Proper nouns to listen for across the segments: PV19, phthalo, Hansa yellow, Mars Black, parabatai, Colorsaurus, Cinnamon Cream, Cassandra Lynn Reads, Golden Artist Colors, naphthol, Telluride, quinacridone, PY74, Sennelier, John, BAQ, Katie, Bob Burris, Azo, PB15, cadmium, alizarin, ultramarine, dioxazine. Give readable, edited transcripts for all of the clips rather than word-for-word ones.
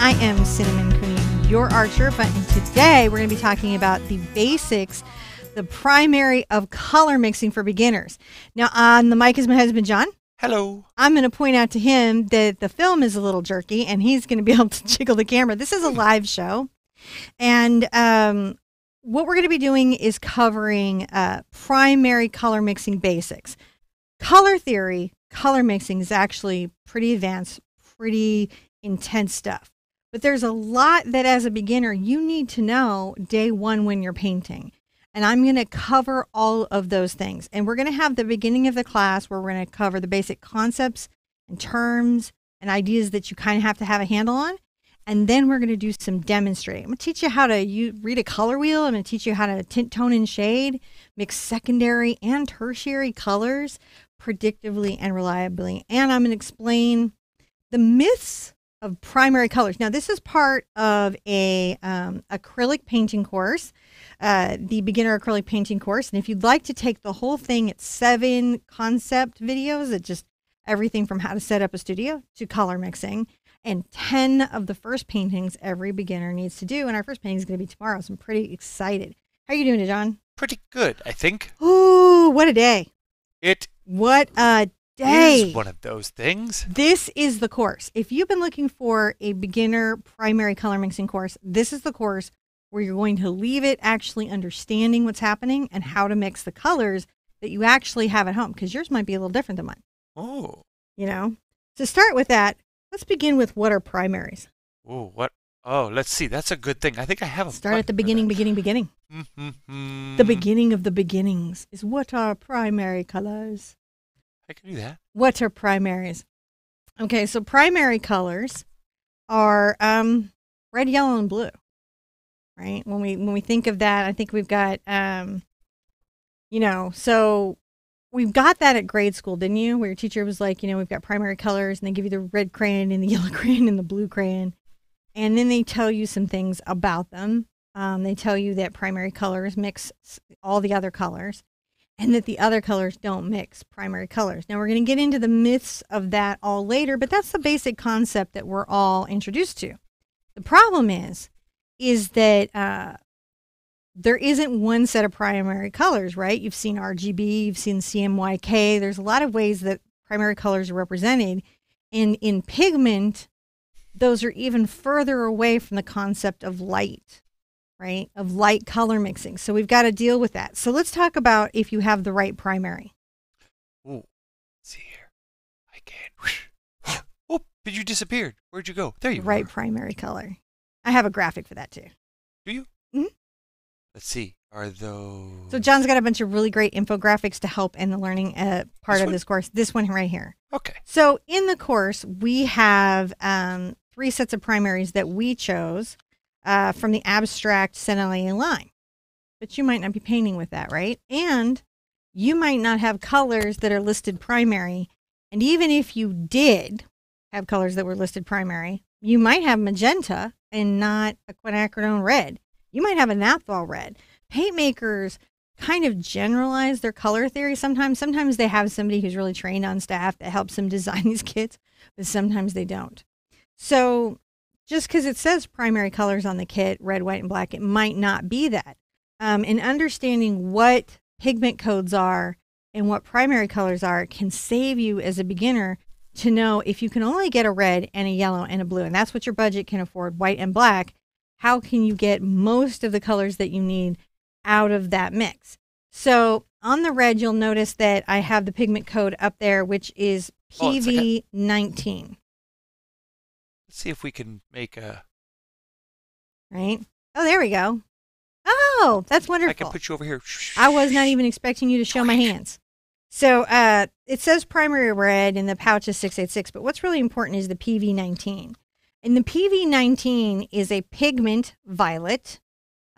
I am Cinnamon Cream, your archer, but today we're going to be talking about the basics, the primary of color mixing for beginners. Now on the mic is my husband, John. Hello. I'm going to point out to him that the film is a little jerky and he's going to be able to jiggle the camera. This is a live show. And what we're going to be doing is covering primary color mixing basics. Color theory, color mixing is actually pretty advanced, pretty intense stuff. But there's a lot that as a beginner, you need to know day one when you're painting. And I'm going to cover all of those things. And we're going to have the beginning of the class where we're going to cover the basic concepts and terms and ideas that you kind of have to have a handle on. And then we're going to do some demonstrating. I'm going to teach you how to read a color wheel. I'm going to teach you how to tint, tone, and shade, mix secondary and tertiary colors predictively and reliably. And I'm going to explain the myths of primary colors. Now, this is part of a acrylic painting course, the beginner acrylic painting course. And if you'd like to take the whole thing, it's 7 concept videos. It's just everything from how to set up a studio to color mixing. And 10 of the first paintings every beginner needs to do. And our first painting is going to be tomorrow, so I'm pretty excited. How are you doing, John? Pretty good, I think. Ooh, what a day. What a day. It is one of those things. This is the course. If you've been looking for a beginner primary color mixing course, this is the course where you're going to leave it actually understanding what's happening and how to mix the colors that you actually have at home. Because yours might be a little different than mine. Oh. You know? So start with that. Let's begin with what are primaries. Oh, what? Oh, let's see. That's a good thing. I think I have a start at the beginning. The beginning of the beginnings is what are primary colors. I can do that. What are primaries? Okay, so primary colors are red, yellow, and blue. Right? When we think of that, I think we've got so we've got that at grade school, didn't you? Where your teacher was like, we've got primary colors, and they give you the red crayon and the yellow crayon and the blue crayon. And then they tell you some things about them. They tell you that primary colors mix all the other colors and that the other colors don't mix primary colors. Now, we're going to get into the myths of that all later, but that's the basic concept that we're all introduced to. The problem is that there isn't one set of primary colors, right? You've seen RGB, you've seen CMYK. There's a lot of ways that primary colors are represented. And in pigment, those are even further away from the concept of light, right? Of light color mixing. So we've got to deal with that. So let's talk about if you have the right primary. Ooh, see here. I can't. Oh, but you disappeared. Where'd you go? There you go. Right primary color. I have a graphic for that too. Do you? Mm-hmm. Let's see, are those... So John's got a bunch of really great infographics to help in the learning part of this course. This one right here. Okay. So in the course, we have 3 sets of primaries that we chose from the abstract Sennelier line. But you might not be painting with that, right? And you might not have colors that are listed primary. And even if you did have colors that were listed primary, you might have magenta and not a quinacridone red. You might have a naphthol red. Paint makers kind of generalize their color theory sometimes. Sometimes they have somebody who's really trained on staff that helps them design these kits, but sometimes they don't. So just because it says primary colors on the kit, red, white, and black, it might not be that. And understanding what pigment codes are and what primary colors are can save you as a beginner to know if you can only get a red and a yellow and a blue, and that's what your budget can afford, white and black. How can you get most of the colors that you need out of that mix? So on the red, you'll notice that I have the pigment code up there, which is PV19. Let's see if we can make a... Right? Oh, there we go. Oh, that's wonderful. I can put you over here. I was not even expecting you to show my hands. So it says primary red and the pouch is 686, but what's really important is the PV19. And the PV19 is a pigment violet,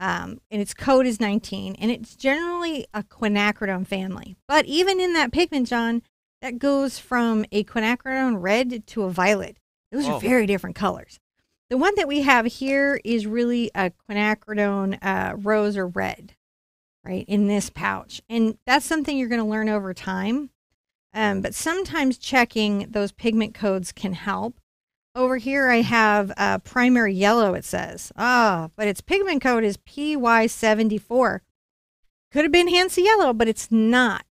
and its code is 19, and it's generally a quinacridone family. But even in that pigment, John, that goes from a quinacridone red to a violet. Those are very different colors. The one that we have here is really a quinacridone rose or red, right, in this pouch. And that's something you're going to learn over time. But sometimes checking those pigment codes can help. Over here I have primary yellow, it says. Oh, but its pigment code is PY74. Could have been Hansa yellow, but it's not.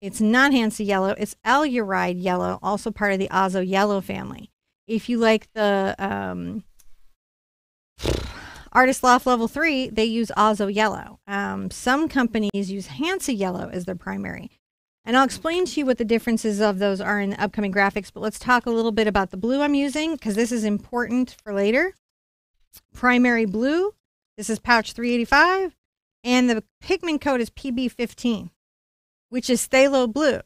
It's not Hansa yellow. It's Telluride yellow, also part of the Azo yellow family. If you like the Artist Loft Level 3, they use Azo yellow. Some companies use Hansa yellow as their primary. And I'll explain to you what the differences of those are in the upcoming graphics, but let's talk a little bit about the blue I'm using, because this is important for later. Primary blue, this is pouch 385, and the pigment code is PB15, which is phthalo blue.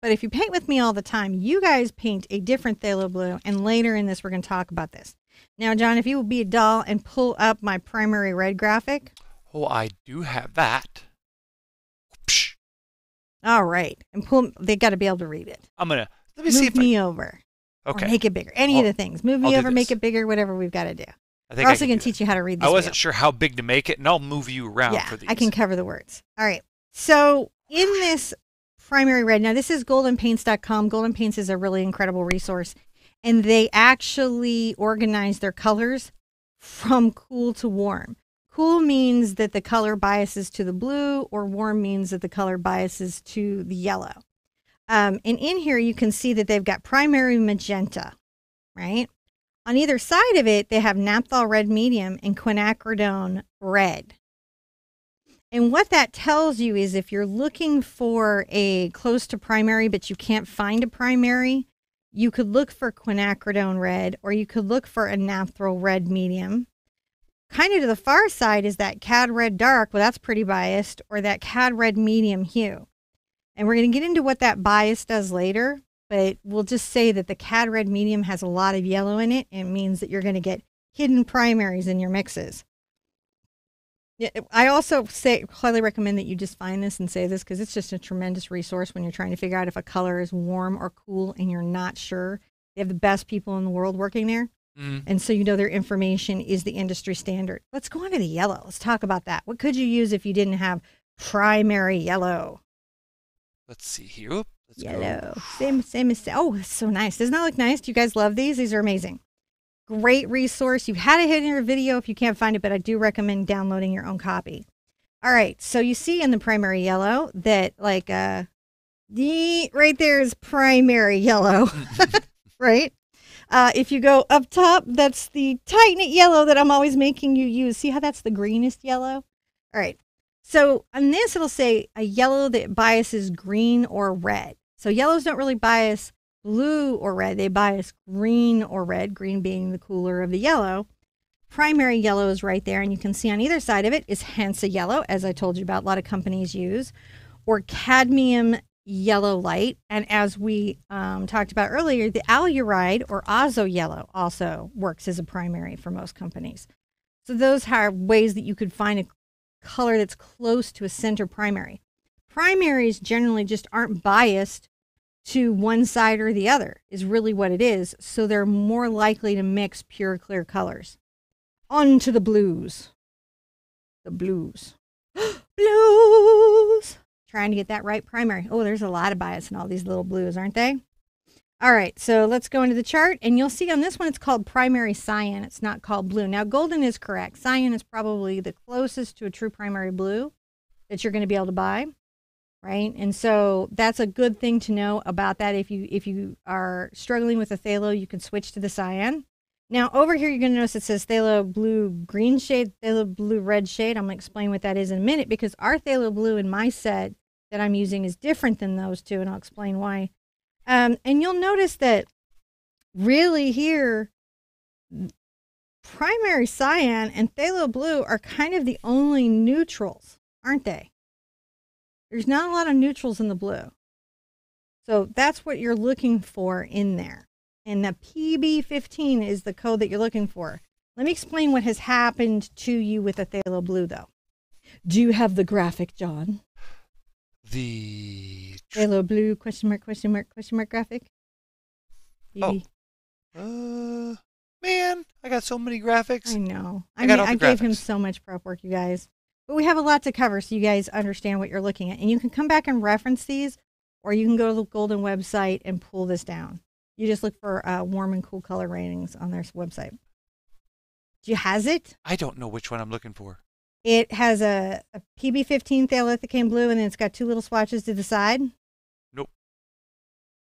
But if you paint with me all the time, you guys paint a different phthalo blue, and later in this, we're going to talk about this. Now, John, if you will be a doll and pull up my primary red graphic. Oh, I do have that. All right, and pull. They got to be able to read it. Let me see if I move me over. Okay, or make it bigger. Any of the things. Move me over, make it bigger. Whatever we've got to do. We're also going to teach you how to read this. I wasn't sure how big to make it, and I'll move you around for these. I can cover the words. All right. So in this primary red, now this is goldenpaints.com. Golden Paints is a really incredible resource, and they actually organize their colors from cool to warm. Cool means that the color biases to the blue, or warm means that the color biases to the yellow. And in here, you can see that they've got primary magenta, right? On either side of it, they have naphthol red medium and quinacridone red. And what that tells you is if you're looking for a close to primary, but you can't find a primary, you could look for quinacridone red, or you could look for a naphthol red medium. Kind of to the far side is that cad red dark, well, that's pretty biased, or that cad red medium hue. And we're going to get into what that bias does later, but we'll just say that the cad red medium has a lot of yellow in it, and it means that you're going to get hidden primaries in your mixes. I also highly recommend that you just find this and save this, because it's just a tremendous resource when you're trying to figure out if a color is warm or cool and you're not sure. They have the best people in the world working there. And so, you know, their information is the industry standard. Let's go on to the yellow. Let's talk about that. What could you use if you didn't have primary yellow? Let's see here. Let's yellow. Go. Same. Oh, so nice. Doesn't that look nice? Do you guys love these? These are amazing. Great resource. You had it in your video if you can't find it, but I do recommend downloading your own copy. All right. So you see in the primary yellow that like right there is primary yellow, right? If you go up top, that's the titanite yellow that I'm always making you use. See how that's the greenest yellow? All right. So on this, it'll say a yellow that biases green or red. So yellows don't really bias blue or red. They bias green or red, green being the cooler of the yellow. Primary yellow is right there. And you can see on either side of it is Hansa yellow, as I told you about, a lot of companies use, or cadmium yellow light, and as we talked about earlier, the Telluride or Azo yellow also works as a primary for most companies. So those are ways that you could find a color that's close to a center primary. Primaries generally just aren't biased to one side or the other is really what it is, so they're more likely to mix pure clear colors. On to the blues. The blues. Blues! Trying to get that right primary. Oh, there's a lot of bias in all these little blues, aren't they? All right, so let's go into the chart, and you'll see on this one it's called primary cyan. It's not called blue. Now, golden is correct. Cyan is probably the closest to a true primary blue that you're going to be able to buy, right? And so that's a good thing to know about that. If you are struggling with a phthalo, you can switch to the cyan. Now, over here, you're going to notice it says phthalo blue green shade, phthalo blue red shade. I'm going to explain what that is in a minute, because our phthalo blue in my set that I'm using is different than those two, and I'll explain why. And you'll notice that really here, primary cyan and phthalo blue are kind of the only neutrals, aren't they? There's not a lot of neutrals in the blue. So that's what you're looking for in there. And the PB15 is the code that you're looking for. Let me explain what has happened to you with a phthalo blue, though. Do you have the graphic, John? The phthalo blue question mark graphic. Oh, man, I got so many graphics. I know. I mean, I gave him so much prep work, you guys. But we have a lot to cover, so you guys understand what you're looking at. And you can come back and reference these, or you can go to the Golden website and pull this down. You just look for warm and cool color ratings on their website. Do you has it? I don't know which one I'm looking for. It has a PB15 thioethicane blue, and then it's got two little swatches to the side. Nope.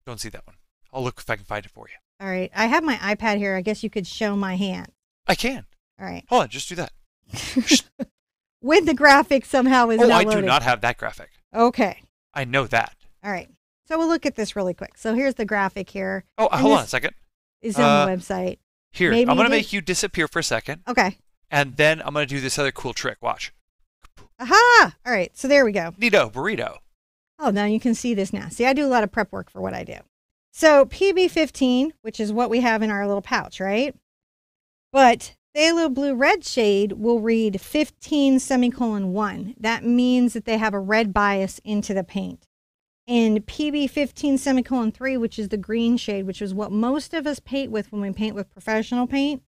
Don't see that one. I'll look if I can find it for you. All right. I have my iPad here. I guess you could show my hand. I can. All right. Hold on. Just do that. When the graphic somehow is not loaded. Oh, I do not have that graphic. Okay. I know that. All right. So we'll look at this really quick. So here's the graphic here. Oh, and hold on a second. It's on the website. Here. Maybe I'm going to make you disappear for a second. Okay. And then I'm going to do this other cool trick. Watch. Aha! All right. So there we go. Neato. Burrito. Oh, now you can see this now. See, I do a lot of prep work for what I do. So PB15, which is what we have in our little pouch, right? But phthalo blue red shade will read 15:1. That means that they have a red bias into the paint. And PB15:3, which is the green shade, which is what most of us paint with when we paint with professional paint,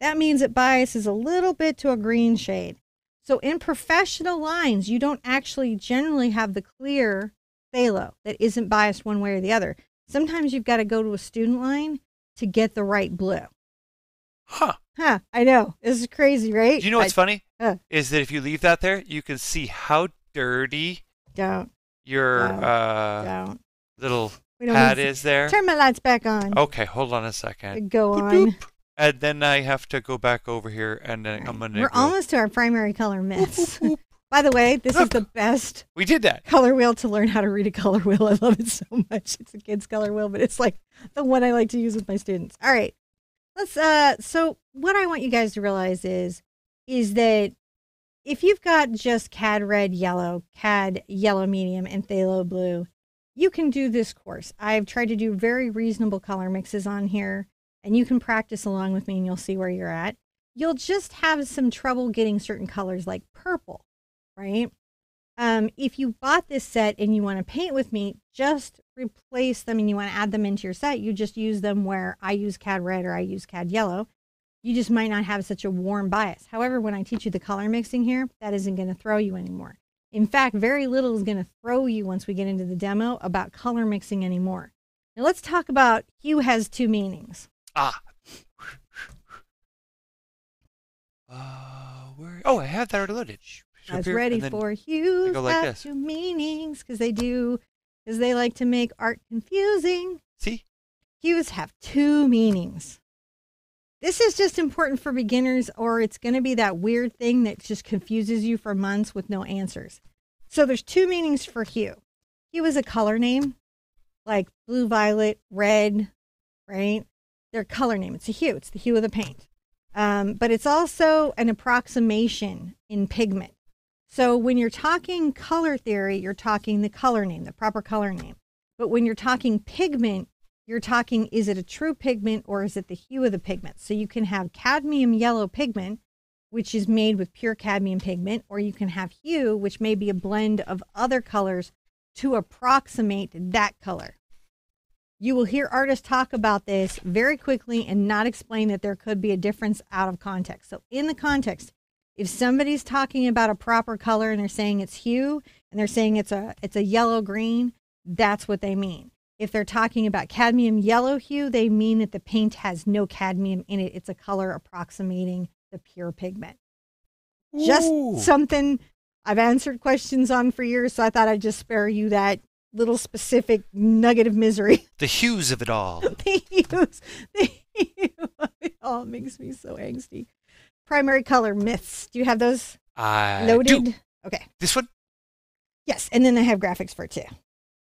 that means it biases a little bit to a green shade. So in professional lines, you don't actually generally have the clear phthalo that isn't biased one way or the other. Sometimes you've got to go to a student line to get the right blue. Huh. Huh. I know. This is crazy, right? You know what's funny? Is that if you leave that there, you can see how dirty your little pad is there. Turn my lights back on. Okay. Hold on a second. Go on. And then I have to go back over here, and then I'm gonna. We're almost to our primary color mix. By the way, this is the best. We did that color wheel to learn how to read a color wheel. I love it so much. It's a kid's color wheel, but it's like the one I like to use with my students. All right, let's. So what I want you guys to realize is that if you've got just CAD red, yellow, CAD yellow medium, and phthalo blue, you can do this course. I've tried to do very reasonable color mixes on here. And you can practice along with me and you'll see where you're at. You'll just have some trouble getting certain colors like purple, right? If you bought this set and you want to paint with me, just replace them and you want to add them into your set. You just use them where I use CAD red or I use CAD yellow. You just might not have such a warm bias. However, when I teach you the color mixing here, that isn't going to throw you anymore. In fact, very little is going to throw you once we get into the demo about color mixing anymore. Now let's talk about hue has two meanings. Ah. Oh, I have that already loaded. I was ready for hues have two meanings because they do, because they like to make art confusing. See? Hues have two meanings. This is just important for beginners, or it's going to be that weird thing that just confuses you for months with no answers. So there's two meanings for hue. Hue is a color name, like blue, violet, red, right? Their color name. It's a hue. It's the hue of the paint. But it's also an approximation in pigment. So when you're talking color theory, you're talking the color name, the proper color name. But when you're talking pigment, you're talking, is it a true pigment or is it the hue of the pigment? So you can have cadmium yellow pigment, which is made with pure cadmium pigment, or you can have hue, which may be a blend of other colors to approximate that color. You will hear artists talk about this very quickly and not explain that there could be a difference out of context. So in the context, if somebody's talking about a proper color and they're saying it's hue and they're saying it's a yellow green, that's what they mean. If they're talking about cadmium yellow hue, they mean that the paint has no cadmium in it. It's a color approximating the pure pigment. Ooh. Just something I've answered questions on for years, so I thought I'd just spare you that little specific nugget of misery. The hues of it all. The hue of it all makes me so angsty. Primary color myths. Do you have those loaded? Do. Okay. This one? Yes, and then I have graphics for it too.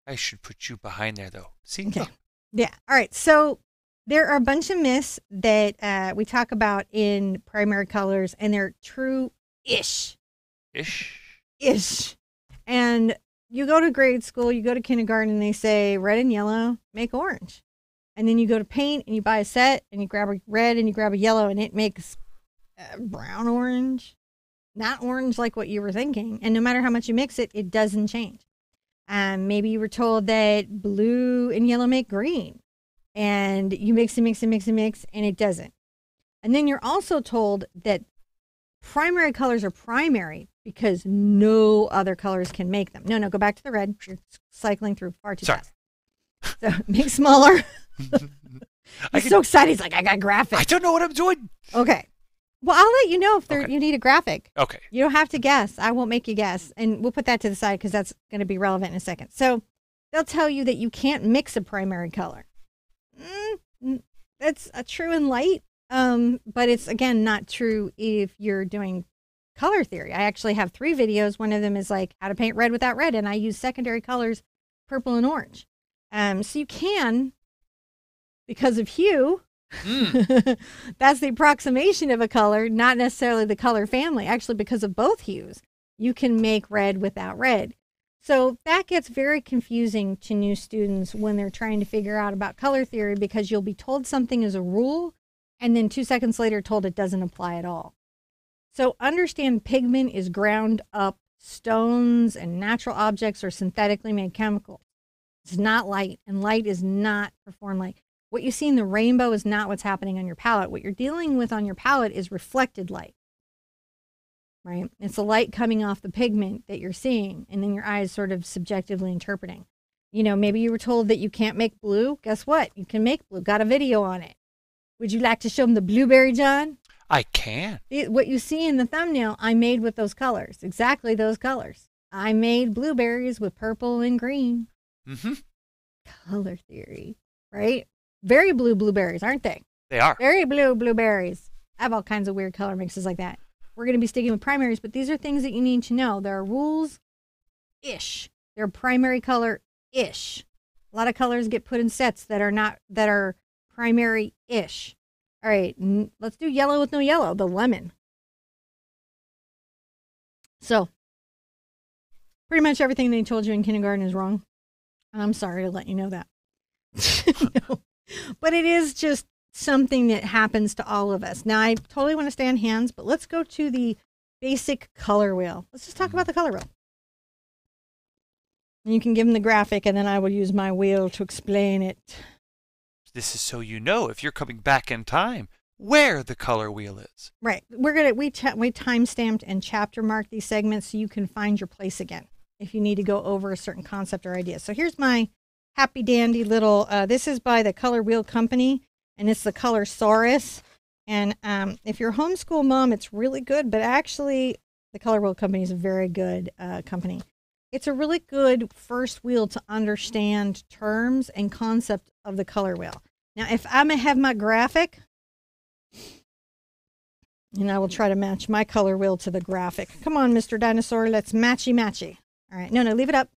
I should put you behind there though. See? Okay. Oh. Yeah. All right. So there are a bunch of myths that we talk about in primary colors, and they're true-ish. Ish? Ish. And you go to grade school, you go to kindergarten, and they say red and yellow make orange. And then you go to paint and you buy a set and you grab a red and you grab a yellow and it makes brown orange, not orange like what you were thinking. And no matter how much you mix it, it doesn't change. Maybe you were told that blue and yellow make green, and you mix and mix and mix and mix and it doesn't. And then you're also told that primary colors are primary because no other colors can make them. No, no, go back to the red. You're cycling through far too fast. So make smaller. He's so excited. He's like, I got graphics. I don't know what I'm doing. Okay. Well, I'll let you know if you need a graphic. Okay. You don't have to guess. I won't make you guess. And we'll put that to the side because that's going to be relevant in a second. So they'll tell you that you can't mix a primary color. That's true in light, but it's, again, not true if you're doing color theory. I actually have 3 videos. One of them is like how to paint red without red, and I use secondary colors, purple and orange. So you can, because of hue, that's the approximation of a color, not necessarily the color family. Actually, because of both hues, you can make red without red. So that gets very confusing to new students when they're trying to figure out about color theory, because you'll be told something is a rule and then 2 seconds later told it doesn't apply at all. So understand pigment is ground up stones and natural objects or synthetically made chemicals. It's not light, and light is not performed light. What you see in the rainbow is not what's happening on your palette. What you're dealing with on your palette is reflected light. Right? It's the light coming off the pigment that you're seeing, and then your eyes sort of subjectively interpreting. You know, maybe you were told that you can't make blue. Guess what? You can make blue. Got a video on it. Would you like to show them the blueberry, John? I can. What you see in the thumbnail, I made with those colors. Exactly those colors. I made blueberries with purple and green. Mm-hmm. Color theory, right? Very blue blueberries, aren't they? They are. Very blue blueberries. I have all kinds of weird color mixes like that. We're going to be sticking with primaries, but these are things that you need to know. There are rules-ish. They're primary color-ish. A lot of colors get put in sets that are not, that are primary-ish. All right, let's do yellow with no yellow, the lemon. So, pretty much everything they told you in kindergarten is wrong. And I'm sorry to let you know that. No. But it is just something that happens to all of us. Now, I totally want to stay on hands, but let's go to the basic color wheel. Let's just talk about the color wheel. And you can give them the graphic, and then I will use my wheel to explain it. This is so you know if you're coming back in time where the color wheel is. Right. We're gonna we timestamped and chapter marked these segments so you can find your place again if you need to go over a certain concept or idea. So here's my happy dandy little. This is by the Color Wheel Company. And it's the Colorsaurus. And if you're a homeschool mom, it's really good. But actually, the Color Wheel Company is a very good company. It's a really good first wheel to understand terms and concept of the color wheel. Now, if I'm going to have my graphic, and I will try to match my color wheel to the graphic. Come on, Mr. Dinosaur. Let's matchy-matchy. All right. No, no. Leave it up.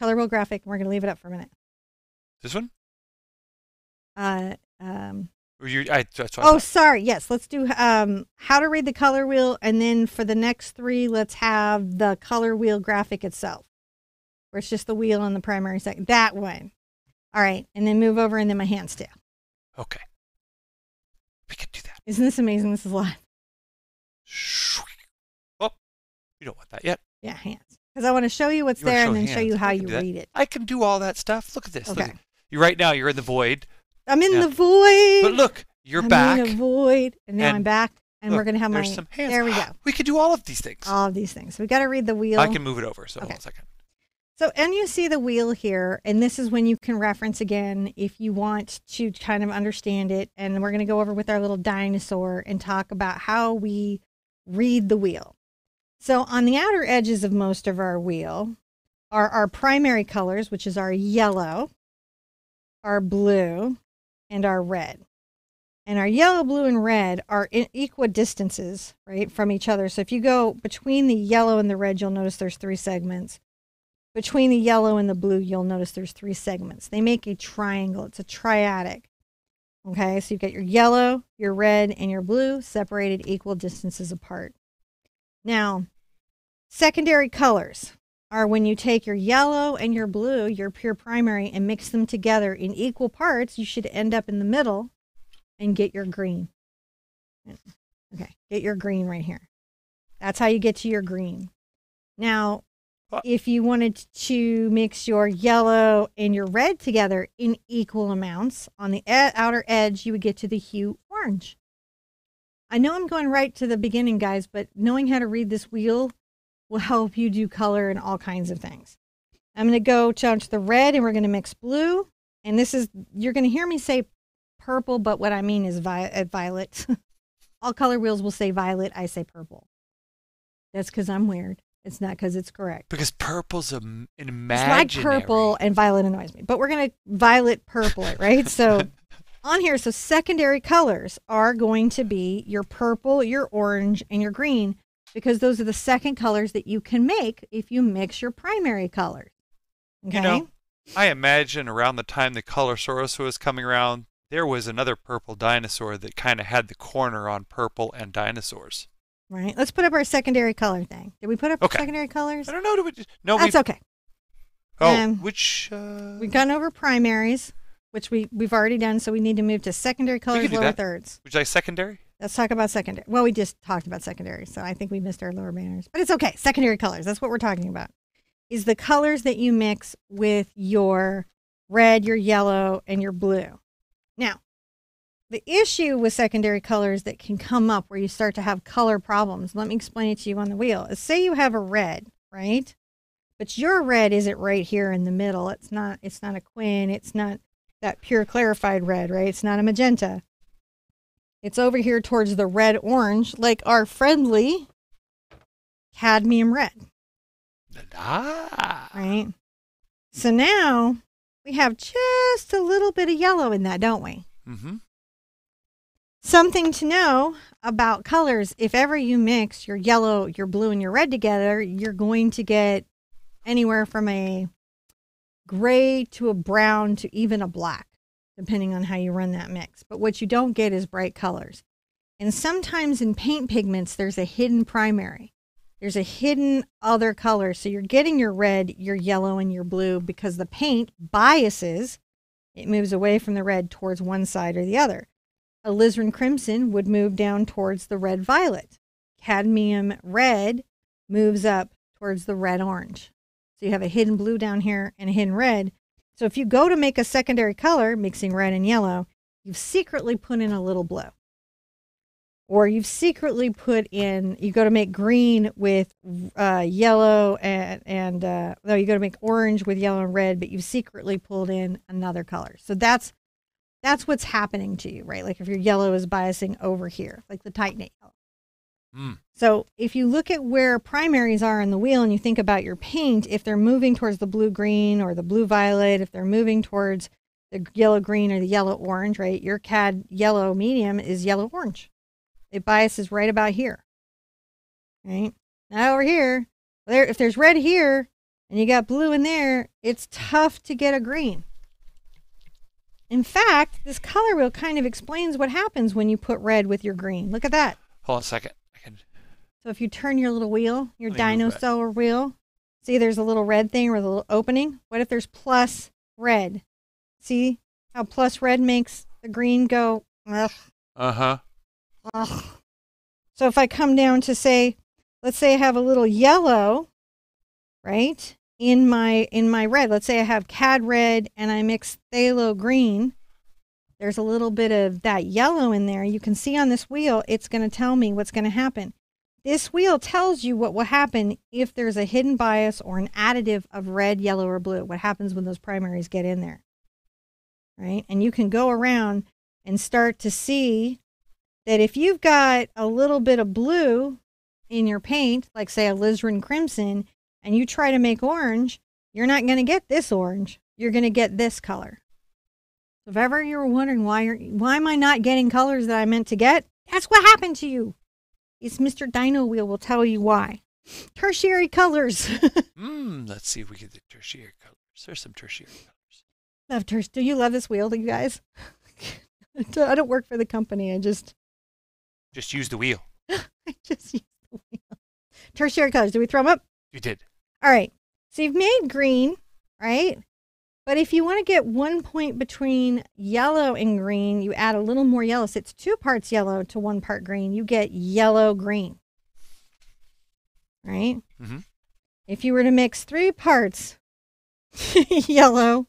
Color wheel graphic. We're going to leave it up for a minute. This one? Oh, sorry. Yes, let's do how to read the color wheel, and then for the next 3, let's have the color wheel graphic itself, where it's just the wheel on the primary second. That one. All right, and then move over, and then my hands down. Okay, we can do that. Isn't this amazing? This is live. Oh, you don't want that yet. Yeah, hands, because I want to show you what's there, and then show you how you read it. I can do all that stuff. Look at this. Okay, you right now you're in the void. I'm in the void. But look, you're back. I'm in the void. And now I'm back. And we're going to have my... Some hands. There we go. We could do all of these things. All of these things. We've got to read the wheel. I can move it over. So hold on a second. So, and you see the wheel here. And this is when you can reference again if you want to kind of understand it. And we're going to go over with our little dinosaur and talk about how we read the wheel. So on the outer edges of most of our wheel are our primary colors, which is our yellow, our blue, and our red. And our yellow, blue, and red are in equal distances, right, from each other. So if you go between the yellow and the red, you'll notice there's 3 segments. Between the yellow and the blue, you'll notice there's 3 segments. They make a triangle. It's a triadic. Okay, so you've got your yellow, your red, and your blue separated equal distances apart. Now, secondary colors are when you take your yellow and your blue, your pure primary, and mix them together in equal parts. You should end up in the middle and get your green. Okay, get your green right here. That's how you get to your green. Now, if you wanted to mix your yellow and your red together in equal amounts, on the outer edge, you would get to the hue orange. I know I'm going right to the beginning, guys, but knowing how to read this wheel will help you do color and all kinds of things. I'm going to go down to the red, and we're going to mix blue, And this is, you're going to hear me say purple, but what I mean is violet. All color wheels will say violet. I say purple. That's because I'm weird. It's not because it's correct. Because purple's an imaginary. It's like purple and violet annoys me. But we're going to violet purple it, right? So on here, so secondary colors are going to be your purple, your orange, and your green, because those are the second colors that you can make if you mix your primary colors. Okay? You know, I imagine around the time the Colorsaurus was coming around, there was another purple dinosaur that kind of had the corner on purple and dinosaurs. Right. Let's put up our secondary color thing. Did we put up our secondary colors? I don't know. Did we just, no, that's okay. Oh, which we've gone over primaries, which we've already done. So we need to move to secondary colors, lower thirds. Would you like secondary? Let's talk about secondary. Well, we just talked about secondary, so I think we missed our lower banners, but it's okay. Secondary colors. That's what we're talking about. Is the colors that you mix with your red, your yellow, and your blue. Now, the issue with secondary colors that can come up where you start to have color problems, let me explain it to you on the wheel, is say you have a red, right? But your red isn't right here in the middle. It's not a quin. It's not that pure clarified red, right? It's not a magenta. It's over here towards the red-orange, like our friendly cadmium red. Ah. Right? So now we have just a little bit of yellow in that, don't we? Mm-hmm. Something to know about colors, if ever you mix your yellow, your blue, and your red together, you're going to get anywhere from a gray to a brown to even a black, depending on how you run that mix. But what you don't get is bright colors. And sometimes in paint pigments, there's a hidden primary. There's a hidden other color. So you're getting your red, your yellow, and your blue because the paint biases. It moves away from the red towards one side or the other. Alizarin crimson would move down towards the red violet. Cadmium red moves up towards the red orange. So you have a hidden blue down here and a hidden red. So if you go to make a secondary color, mixing red and yellow, you've secretly put in a little blue. Or you've secretly put in, you go to make green with yellow and no, you go to make orange with yellow and red, but you've secretly pulled in another color. So that's what's happening to you, right? Like if your yellow is biasing over here, like the titanate yellow. Mm. So if you look at where primaries are in the wheel and you think about your paint, if they're moving towards the blue-green or the blue-violet, if they're moving towards the yellow-green or the yellow-orange, right? Your cad yellow medium is yellow-orange. It biases right about here, right? Now over here, there, if there's red here and you got blue in there, it's tough to get a green. In fact, this color wheel kind of explains what happens when you put red with your green. Look at that. Hold on a second. So if you turn your little wheel, your dinosaur wheel, see there's a little red thing with a little opening. What if there's plus red? See how plus red makes the green go, ugh. Uh-huh. Ugh. So if I come down to say, let's say I have a little yellow, right, in my red. Let's say I have cad red and I mix phthalo green. There's a little bit of that yellow in there. You can see on this wheel, it's going to tell me what's going to happen. This wheel tells you what will happen if there's a hidden bias or an additive of red, yellow, or blue. What happens when those primaries get in there, right? And you can go around and start to see that if you've got a little bit of blue in your paint, like say a alizarin crimson, and you try to make orange, you're not going to get this orange. You're going to get this color. So if ever you were wondering why am I not getting colors that I meant to get, that's what happened to you. It's Mr. Dino Wheel will tell you why. Tertiary colors. Let's see if we get the tertiary colors. There's some tertiary colors. Love do you love this wheel, you guys? I don't work for the company. I just... just use the wheel. I just use the wheel. Tertiary colors. Did we throw them up? You did. All right. So you've made green, right? But if you want to get one point between yellow and green, you add a little more yellow. So it's 2 parts yellow to 1 part green. You get yellow-green, right? Mm-hmm. If you were to mix 3 parts yellow,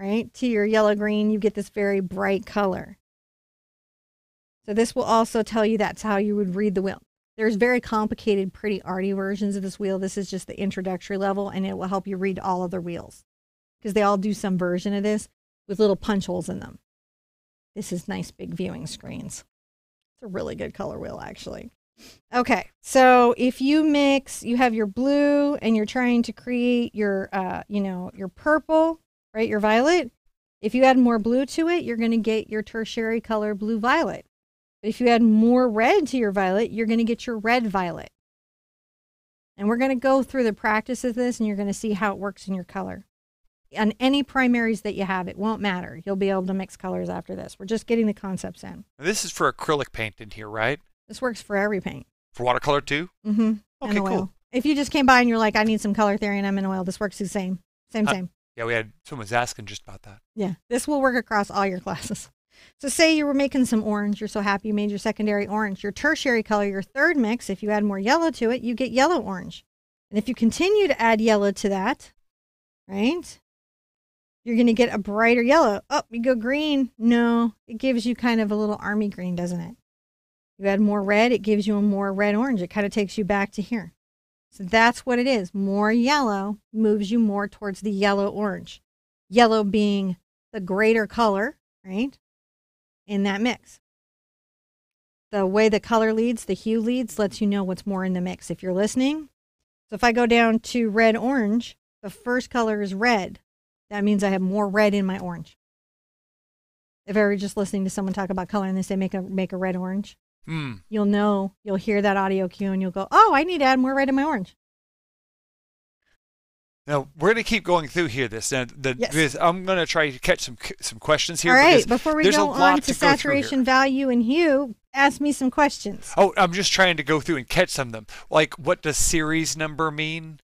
right, to your yellow-green, you get this very bright color. So this will also tell you that's how you would read the wheel. There's very complicated, pretty arty versions of this wheel. This is just the introductory level, and it will help you read all other wheels because they all do some version of this. with little punch holes in them. This is nice big viewing screens. It's a really good color wheel, actually. Okay, so if you mix, you have your blue and you're trying to create your, you know, your purple, right, your violet. If you add more blue to it, you're going to get your tertiary color blue-violet. But if you add more red to your violet, you're going to get your red-violet. And we're going to go through the practice of this, and you're going to see how it works in your color. On any primaries that you have, it won't matter. You'll be able to mix colors after this. We're just getting the concepts in. Now, this is for acrylic paint in here, right? This works for every paint. For watercolor, too? Mm-hmm. Okay, cool. If you just came by and you're like, I need some color theory and I'm in oil, this works the same. Same. Yeah, we had someone was asking just about that. Yeah, this will work across all your classes. So say you were making some orange. You're so happy you made your secondary orange. Your tertiary color, your third mix, if you add more yellow to it, you get yellow-orange. And if you continue to add yellow to that, right, you're going to get a brighter yellow. Oh, you go green. No, it gives you kind of a little army green, doesn't it? You add more red, it gives you a more red-orange. It kind of takes you back to here. So that's what it is. More yellow moves you more towards the yellow-orange. Yellow being the greater color, right, in that mix. The way the color leads, the hue leads, lets you know what's more in the mix if you're listening. So if I go down to red-orange, the first color is red. That means I have more red in my orange. If I were just listening to someone talk about color and they say make a red-orange, you'll know, you'll hear that audio cue and you'll go, oh, I need to add more red in my orange. Now, we're going to keep going through here. I'm going to try to catch some questions here. All right, before we go on to saturation value and hue, ask me some questions. Oh, I'm just trying to go through and catch some of them. Like, what does series number mean?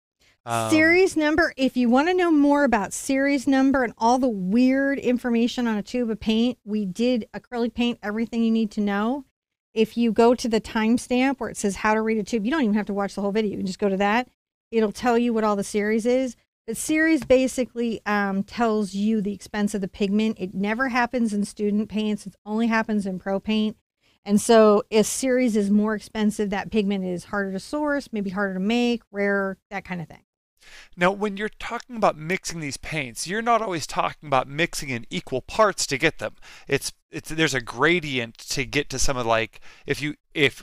Series number, if you want to know more about series number and all the weird information on a tube of paint, we did acrylic paint, everything you need to know. If you go to the timestamp where it says how to read a tube, you don't even have to watch the whole video. You can just go to that. It'll tell you what all the series is. The series basically tells you the expense of the pigment. It never happens in student paints. It only happens in pro paint. And so if series is more expensive, that pigment is harder to source, maybe harder to make, rarer, that kind of thing. Now, when you're talking about mixing these paints, you're not always talking about mixing in equal parts to get them. There's a gradient to get to some of, like, if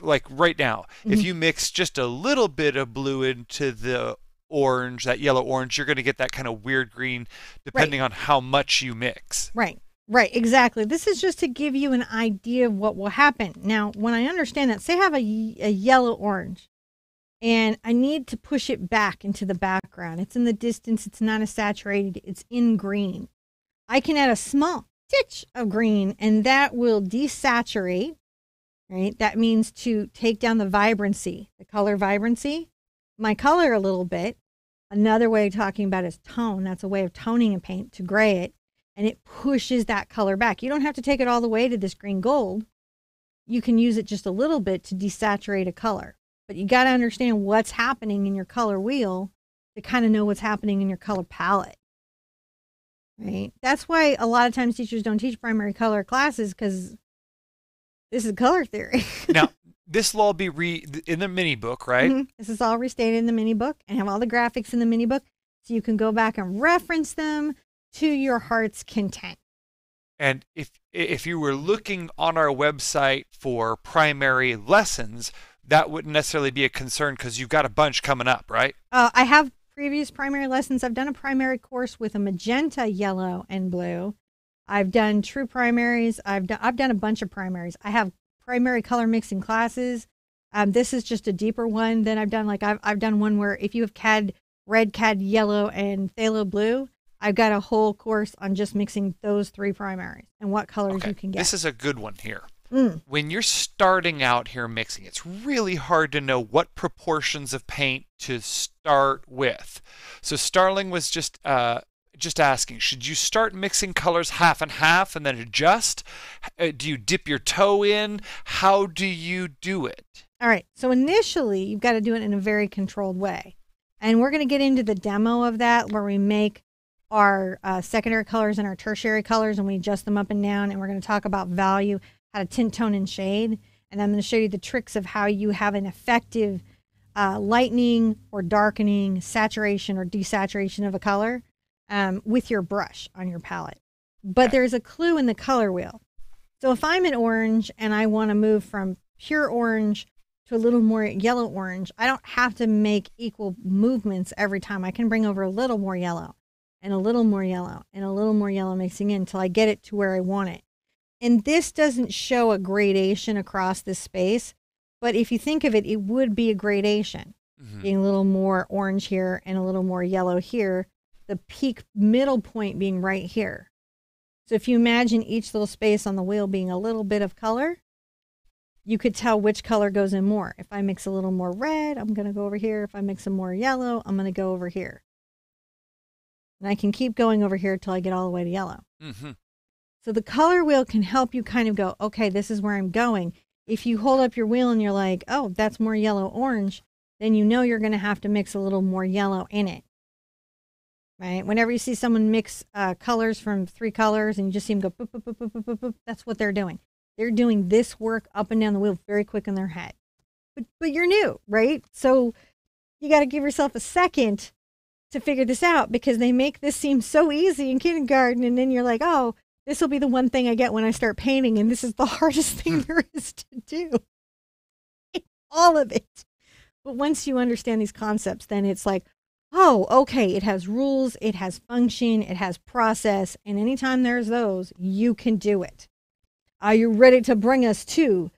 right now, if you mix just a little bit of blue into the orange, that yellow-orange, you're going to get that kind of weird green depending on how much you mix. Right. Right. Exactly. This is just to give you an idea of what will happen. Now, when I understand that, say I have a yellow-orange. And I need to push it back into the background. It's in the distance. It's not as saturated. It's in green. I can add a small titch of green, and that will desaturate, right? That means to take down the vibrancy, the color vibrancy, my color a little bit. Another way of talking about is tone. That's a way of toning a paint, to gray it, and it pushes that color back. You don't have to take it all the way to this green gold. You can use it just a little bit to desaturate a color. But you got to understand what's happening in your color wheel to kind of know what's happening in your color palette, right? That's why a lot of times teachers don't teach primary color classes, because this is color theory. Now, this will all be in the mini book, right? This is all restated in the mini book and have all the graphics in the mini book. So you can go back and reference them to your heart's content. And if you were looking on our website for primary lessons, that wouldn't necessarily be a concern because you've got a bunch coming up, right? I have previous primary lessons. I've done a primary course with a magenta, yellow, and blue. I've done true primaries. I've done a bunch of primaries. I have primary color mixing classes. This is just a deeper one than I've done. Like I've done one where if you have CAD red, CAD yellow, and phthalo blue, I've got a whole course on just mixing those three primaries and what colors you can get. This is a good one here. When you're starting out here mixing, it's really hard to know what proportions of paint to start with. So Starling was just asking, should you start mixing colors half and half and then adjust? Do you dip your toe in? How do you do it? All right. So initially, you've got to do it in a very controlled way. And we're going to get into the demo of that where we make our secondary colors and our tertiary colors and we adjust them up and down. And we're going to talk about value, how to tint, tone, and shade. And I'm going to show you the tricks of how you have an effective lightening or darkening, saturation or desaturation of a color with your brush on your palette. but there's a clue in the color wheel. So if I'm in orange and I want to move from pure orange to a little more yellow orange, I don't have to make equal movements every time. I can bring over a little more yellow and a little more yellow and a little more yellow mixing in until I get it to where I want it. And this doesn't show a gradation across this space, but if you think of it, it would be a gradation. Mm-hmm. Being a little more orange here and a little more yellow here, the peak middle point being right here. So if you imagine each little space on the wheel being a little bit of color, you could tell which color goes in more. If I mix a little more red, I'm going to go over here. If I mix some more yellow, I'm going to go over here. And I can keep going over here till I get all the way to yellow. Mm-hmm. So the color wheel can help you kind of go, okay, this is where I'm going. If you hold up your wheel and you're like, oh, that's more yellow-orange, then you know you're going to have to mix a little more yellow in it, right? Whenever you see someone mix colors from three colors and you just see them go, boop, boop, boop, boop, boop, boop, boop, that's what they're doing. They're doing this work up and down the wheel very quick in their head. But you're new, right? So you got to give yourself a second to figure this out, because they make this seem so easy in kindergarten, and then you're like, oh, this will be the one thing I get when I start painting, and this is the hardest thing there is to do. All of it. But once you understand these concepts, then it's like, oh, okay, it has rules, it has function, it has process. And anytime there's those, you can do it. Are you ready to bring us to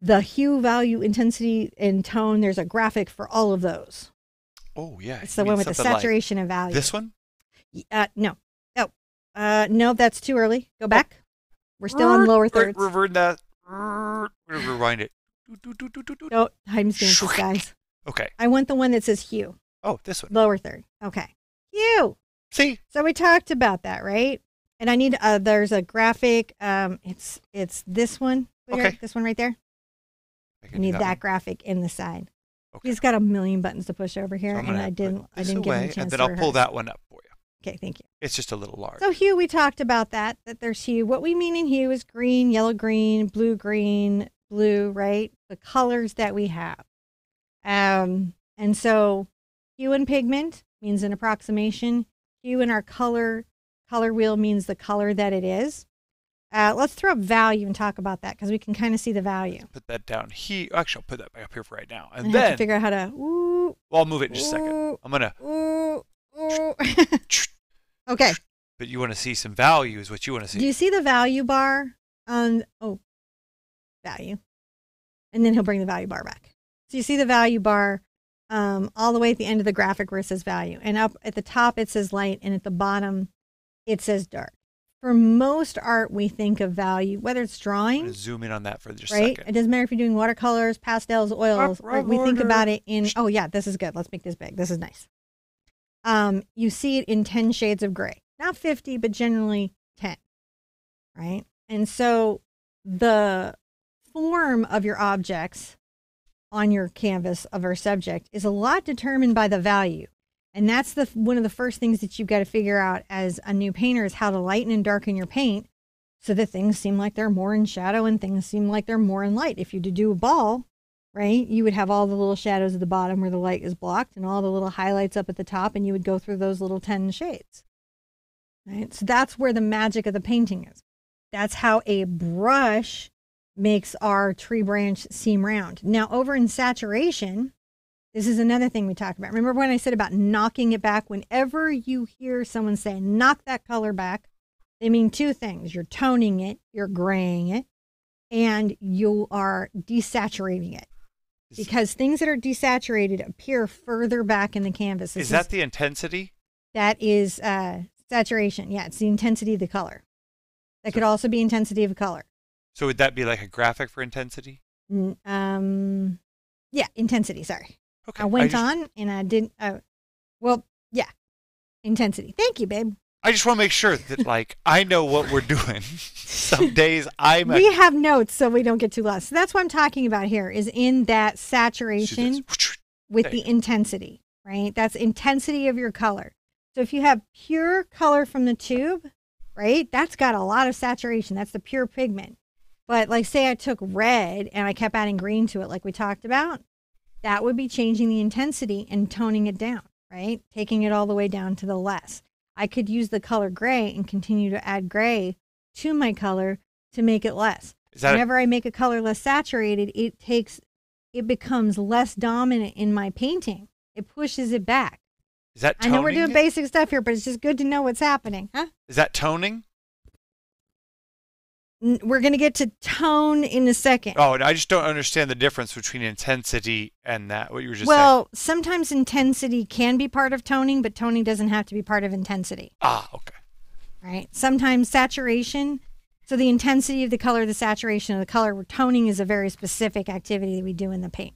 the hue, value, intensity, and tone? There's a graphic for all of those. Oh, yeah. It's the one with the saturation and value. This one? No. Oh, no, that's too early. Go back. We're still on lower thirds. Revert that. We're going to rewind it. No, I'm doing this, guys. Okay. I want the one that says hue. Oh, this one. Lower third. Okay. Hue. See? So we talked about that, right? And I need, there's a graphic. It's this one. Okay. This one right there. I need that graphic in the side. Okay. He's got a million buttons to push over here, so and I didn't give him a chance. And then I'll pull that one up for you. Okay, thank you. It's just a little large. So hue, we talked about that. That there's hue. What we mean in hue is green, yellow, green, blue, green, blue, right? The colors that we have. And so hue and pigment means an approximation. Hue in our color wheel means the color that it is. Let's throw up value and talk about that, because we can kind of see the value. Let's put that down here. Actually, I'll put that back up here for right now. And then have to figure out how to. Ooh, well, I'll move it in just a second. I'm going to. Okay. But you want to see some value is what you want to see. Do you see the value bar? Value. And then he'll bring the value bar back. So you see the value bar all the way at the end of the graphic where it says value. And up at the top, it says light. And at the bottom, it says dark. For most art, we think of value, whether it's drawing. I'm gonna zoom in on that for just a second. It doesn't matter if you're doing watercolors, pastels, oils. We think about it in, oh yeah, this is good. Let's make this big. This is nice. You see it in 10 shades of gray. Not 50, but generally 10, right? And so the form of your objects on your canvas of our subject is a lot determined by the value. And that's the one of the first things that you've got to figure out as a new painter is how to lighten and darken your paint so that things seem like they're more in shadow and things seem like they're more in light. If you do a ball, right, you would have all the little shadows at the bottom where the light is blocked and all the little highlights up at the top, and you would go through those little 10 shades. Right? So that's where the magic of the painting is. That's how a brush makes our tree branch seem round. Now over in saturation, this is another thing we talked about. Remember when I said about knocking it back? Whenever you hear someone say, knock that color back, they mean two things. You're toning it, you're graying it, and you are desaturating it. Because things that are desaturated appear further back in the canvas. Is that the intensity? That is saturation. Yeah, it's the intensity of the color. That could also be intensity of a color. So would that be like a graphic for intensity? Yeah, intensity, sorry. Okay. I went on and I didn't, well, yeah, intensity. Thank you, babe. I just want to make sure that, like, I know what we're doing. Some days we have notes so we don't get too lost. So that's what I'm talking about here is in that saturation with the intensity, right? That's intensity of your color. So if you have pure color from the tube, right, that's got a lot of saturation. That's the pure pigment. But like, say I took red and I kept adding green to it like we talked about. That would be changing the intensity and toning it down, right? Taking it all the way down to the less. I could use the color gray and continue to add gray to my color to make it less. Whenever I make a color less saturated, it becomes less dominant in my painting. It pushes it back. Is that toning? I know we're doing basic stuff here, but it's just good to know what's happening. Huh? Is that toning? We're going to get to tone in a second. Oh, I just don't understand the difference between intensity and that, what you were just saying. Well, sometimes intensity can be part of toning, but toning doesn't have to be part of intensity. Ah, okay. Right. Sometimes saturation, so the intensity of the color, the saturation of the color, toning is a very specific activity that we do in the paint.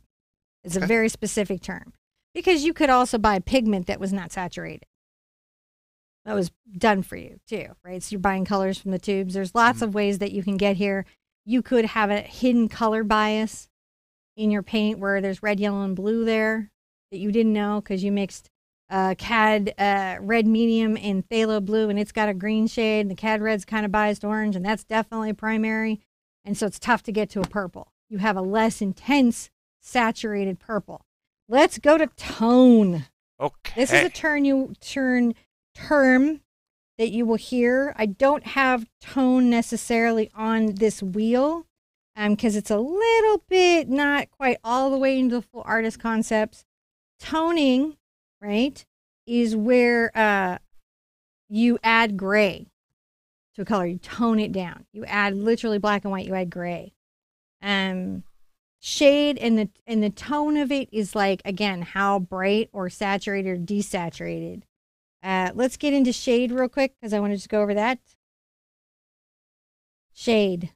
It's a very specific term. Because you could also buy pigment that was not saturated. That was done for you too, right? So you're buying colors from the tubes. There's lots of ways that you can get here. You could have a hidden color bias in your paint where there's red, yellow, and blue there that you didn't know because you mixed cad red medium and phthalo blue, and it's got a green shade, and the cad red's kind of biased orange, and that's definitely primary. And so it's tough to get to a purple. You have a less intense saturated purple. Let's go to tone. Okay. This is a term that you will hear. I don't have tone necessarily on this wheel because it's a little bit not quite all the way into the full artist concepts. Toning, right, is where you add gray to a color. You tone it down. You add literally black and white. You add gray. Shade and the tone of it is like, again, how bright or saturated or desaturated. Let's get into shade real quick because I want to just go over that. Shade.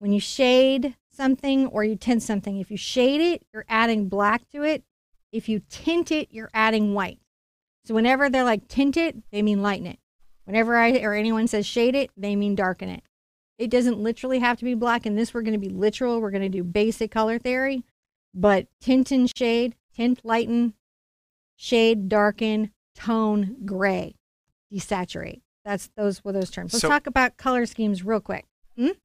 When you shade something or you tint something, if you shade it, you're adding black to it. If you tint it, you're adding white. So whenever they're like tint it, they mean lighten it. Whenever I or anyone says shade it, they mean darken it. It doesn't literally have to be black. In this, we're going to be literal. We're going to do basic color theory. But tint and shade, tint, lighten, shade, darken, tone, gray, desaturate. Those were those terms. Let's talk about color schemes real quick.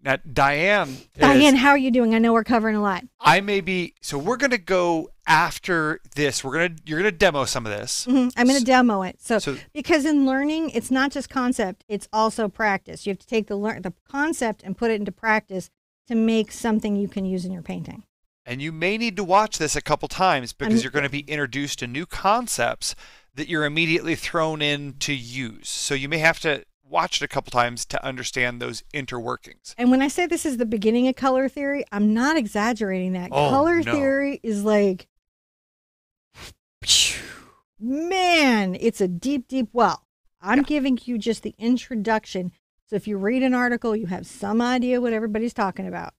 Now, Diane, how are you doing? I know we're covering a lot. I may be. So we're going to go after this. You're going to demo some of this. I'm going to demo it. So because in learning, it's not just concept; it's also practice. You have to take the concept and put it into practice to make something you can use in your painting. And you may need to watch this a couple times because you're going to be introduced to new concepts that you're immediately thrown in to use. So you may have to watch it a couple times to understand those interworkings. And when I say this is the beginning of color theory, I'm not exaggerating that. Oh, color theory is like, man, it's a deep, deep well. I'm giving you just the introduction. So if you read an article, you have some idea what everybody's talking about,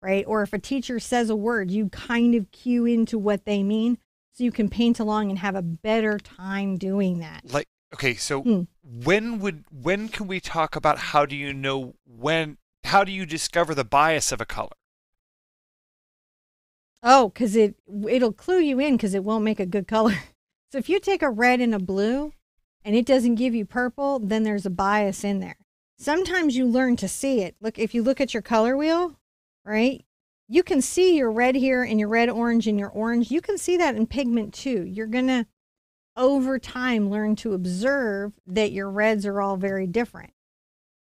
right? Or if a teacher says a word, you kind of cue into what they mean so you can paint along and have a better time doing that. Like, okay, so when can we talk about how do you know how do you discover the bias of a color? Oh, because it'll clue you in because it won't make a good color. So if you take a red and a blue and it doesn't give you purple, then there's a bias in there. Sometimes you learn to see it. Look, if you look at your color wheel, right? You can see your red here and your red orange and your orange. You can see that in pigment too. You're gonna over time learn to observe that your reds are all very different,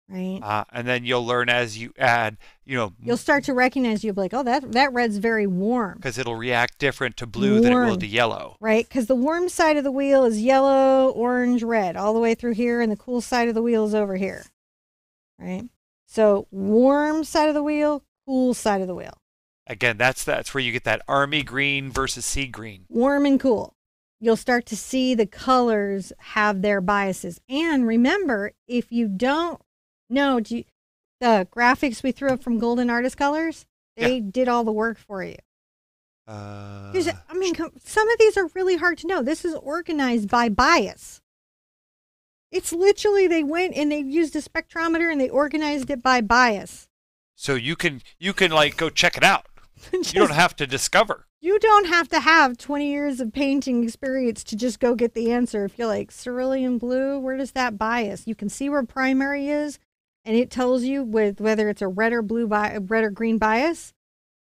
right? And then you'll learn as you add, you know, you'll start to recognize, you'll be like, oh, that red's very warm because it'll react different to blue than it will to yellow, right? Because the warm side of the wheel is yellow, orange, red all the way through here, and the cool side of the wheel is over here, right? So warm side of the wheel, cool side of the wheel. Again, that's where you get that army green versus sea green, warm and cool. You'll start to see the colors have their biases. And remember, if you don't know, the graphics we threw up from Golden Artist Colors, they did all the work for you. I mean, some of these are really hard to know. This is organized by bias. It's literally, they went and they used a spectrometer and they organized it by bias. So you can like go check it out. You don't have to discover. You don't have to have 20 years of painting experience to just go get the answer. If you're like, cerulean blue, where does that bias? You can see where primary is, and it tells you whether it's a red or blue red or green bias.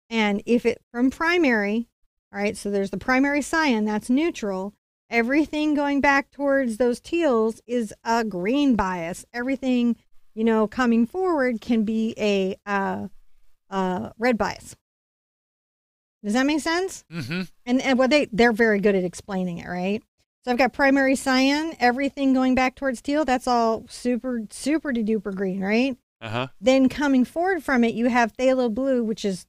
And if it from primary, all right, so there's the primary cyan, that's neutral. Everything going back towards those teals is a green bias. Everything, you know, coming forward can be a red bias. Does that make sense? Mm-hmm. And well, they're very good at explaining it, right? So I've got primary cyan, everything going back towards teal. That's all super, super de duper green, right? Uh-huh. Then coming forward from it, you have phthalo blue, which is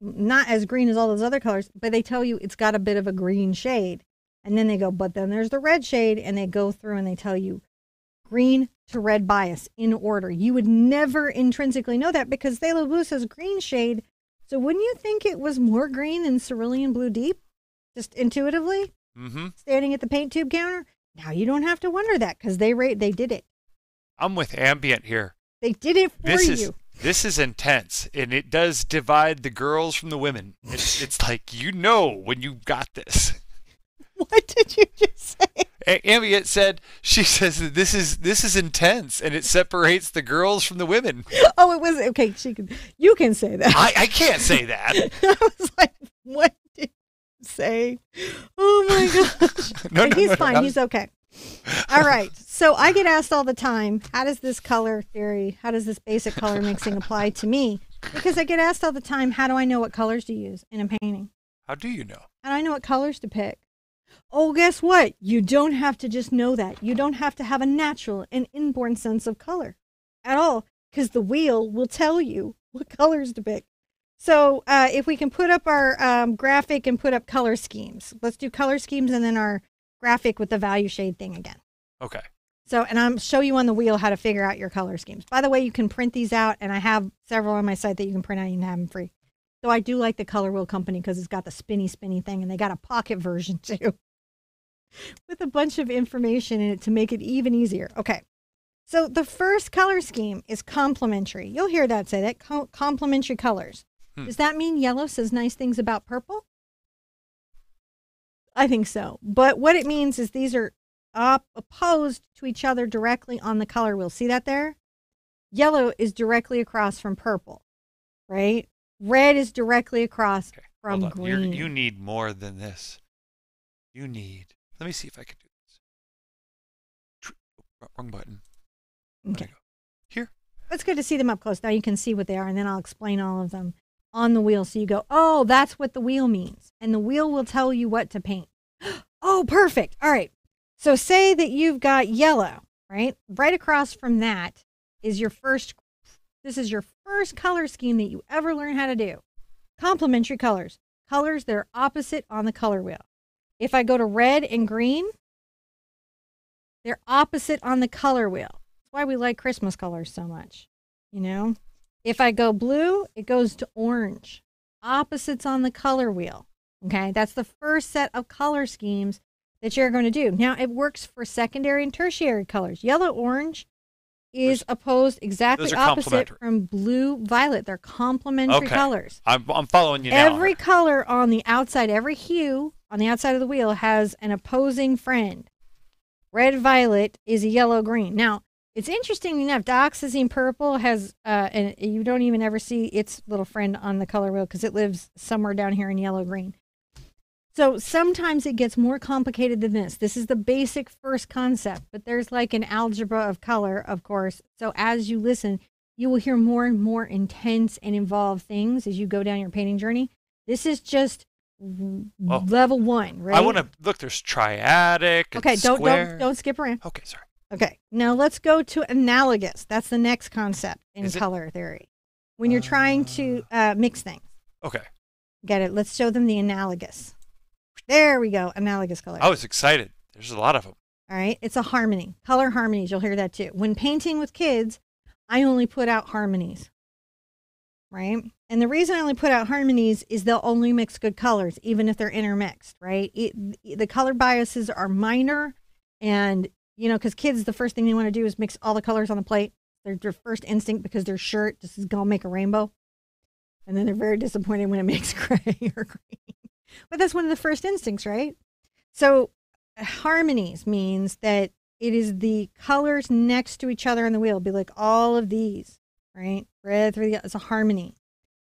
not as green as all those other colors, but they tell you it's got a bit of a green shade. And then they go, but then there's the red shade, and they go through and they tell you green to red bias in order. You would never intrinsically know that because phthalo blue says green shade. So wouldn't you think it was more green than cerulean blue deep, just intuitively, standing at the paint tube counter? Now you don't have to wonder that because they did it. I'm with Ambient here. They did it for you. This is intense, and it does divide the girls from the women. It's like, you know when you got this. What did you just say? Ambient said, she says that this is intense, and it separates the girls from the women. Oh, it was okay. You can say that. I can't say that. I was like, what did you say? Oh my gosh! No, he's fine. He's okay. All right. So I get asked all the time, how does this color theory, how does this basic color mixing apply to me? Because I get asked all the time, how do I know what colors to use in a painting? How do you know? How do I know what colors to pick? Oh, guess what? You don't have to just know that. You don't have to have a natural and inborn sense of color at all, because the wheel will tell you what colors to pick. So if we can put up our graphic and put up color schemes, let's do color schemes and then our graphic with the value shade thing again. Okay. So, and I'll show you on the wheel how to figure out your color schemes. By the way, you can print these out, and I have several on my site that you can print out and have them free. So I do like the Color Wheel Company because it's got the spinny thing, and they got a pocket version too with a bunch of information in it to make it even easier. Okay, so the first color scheme is complementary. You'll hear that say that, complementary colors. Does that mean yellow says nice things about purple? I think so. But what it means is these are opposed to each other directly on the color wheel. See that there? Yellow is directly across from purple, right? Red is directly across from green. You need more than this. You need. Let me see if I can do this. Wrong button. Okay. There you go. Here. It's good to see them up close. Now you can see what they are, and then I'll explain all of them on the wheel. So you go, oh, that's what the wheel means. And the wheel will tell you what to paint. Oh, perfect. All right. So say that you've got yellow, right? Right across from that is your first. This is your first color scheme that you ever learn how to do. Complementary colors. Colors that are opposite on the color wheel. If I go to red and green, they're opposite on the color wheel. That's why we like Christmas colors so much, you know? If I go blue, it goes to orange. Opposites on the color wheel, okay? That's the first set of color schemes that you're going to do. Now, it works for secondary and tertiary colors. Yellow, orange is opposed exactly opposite from blue, violet. They're complementary colors. I'm following you now. Every color on the outside, every hue on the outside of the wheel has an opposing friend. Red, violet is a yellow, green. Now, it's interesting enough, dioxazine purple has, and you don't even ever see its little friend on the color wheel because it lives somewhere down here in yellow, green. So sometimes it gets more complicated than this. This is the basic first concept, but there's like an algebra of color, of course. So as you listen, you will hear more and more intense and involved things as you go down your painting journey. This is just level one, right? I want to look. There's triadic. Okay, don't skip around. Okay, sorry. Okay, now let's go to analogous. That's the next concept in color theory. When you're trying to mix things. Okay. Get it? Let's show them the analogous. There we go. Analogous colors. I was excited. There's a lot of them. All right. It's a harmony. Color harmonies. You'll hear that too. When painting with kids, I only put out harmonies. Right? And the reason I only put out harmonies is they'll only mix good colors, even if they're intermixed. Right? The color biases are minor. And, you know, because kids, the first thing they want to do is mix all the colors on the plate. They're their first instinct because they're sure this is going to make a rainbow. And then they're very disappointed when it makes gray or green. But that's one of the first instincts, right? So harmonies means that it is the colors next to each other on the wheel. It'll be like all of these, right? Red through the, it's a harmony.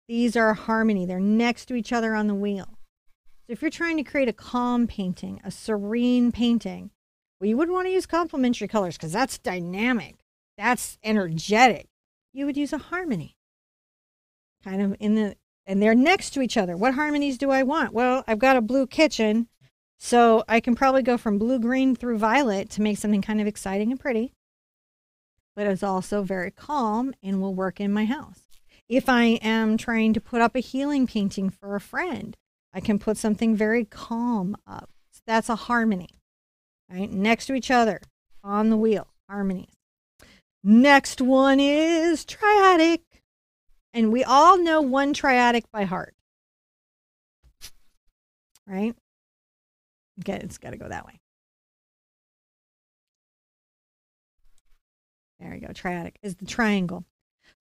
These are a harmony. They're next to each other on the wheel. So So if you're trying to create a calm painting, a serene painting, well, you wouldn't want to use complementary colors because that's dynamic. That's energetic. You would use a harmony. Kind of in the, and they're next to each other. What harmonies do I want? Well, I've got a blue kitchen, so I can probably go from blue-green through violet to make something kind of exciting and pretty. But it's also very calm and will work in my house. If I am trying to put up a healing painting for a friend, I can put something very calm up. So that's a harmony, right? Next to each other, on the wheel, harmonies. Next one is triadic. And we all know one triadic by heart, right? Okay, it's got to go that way. There we go, triadic is the triangle.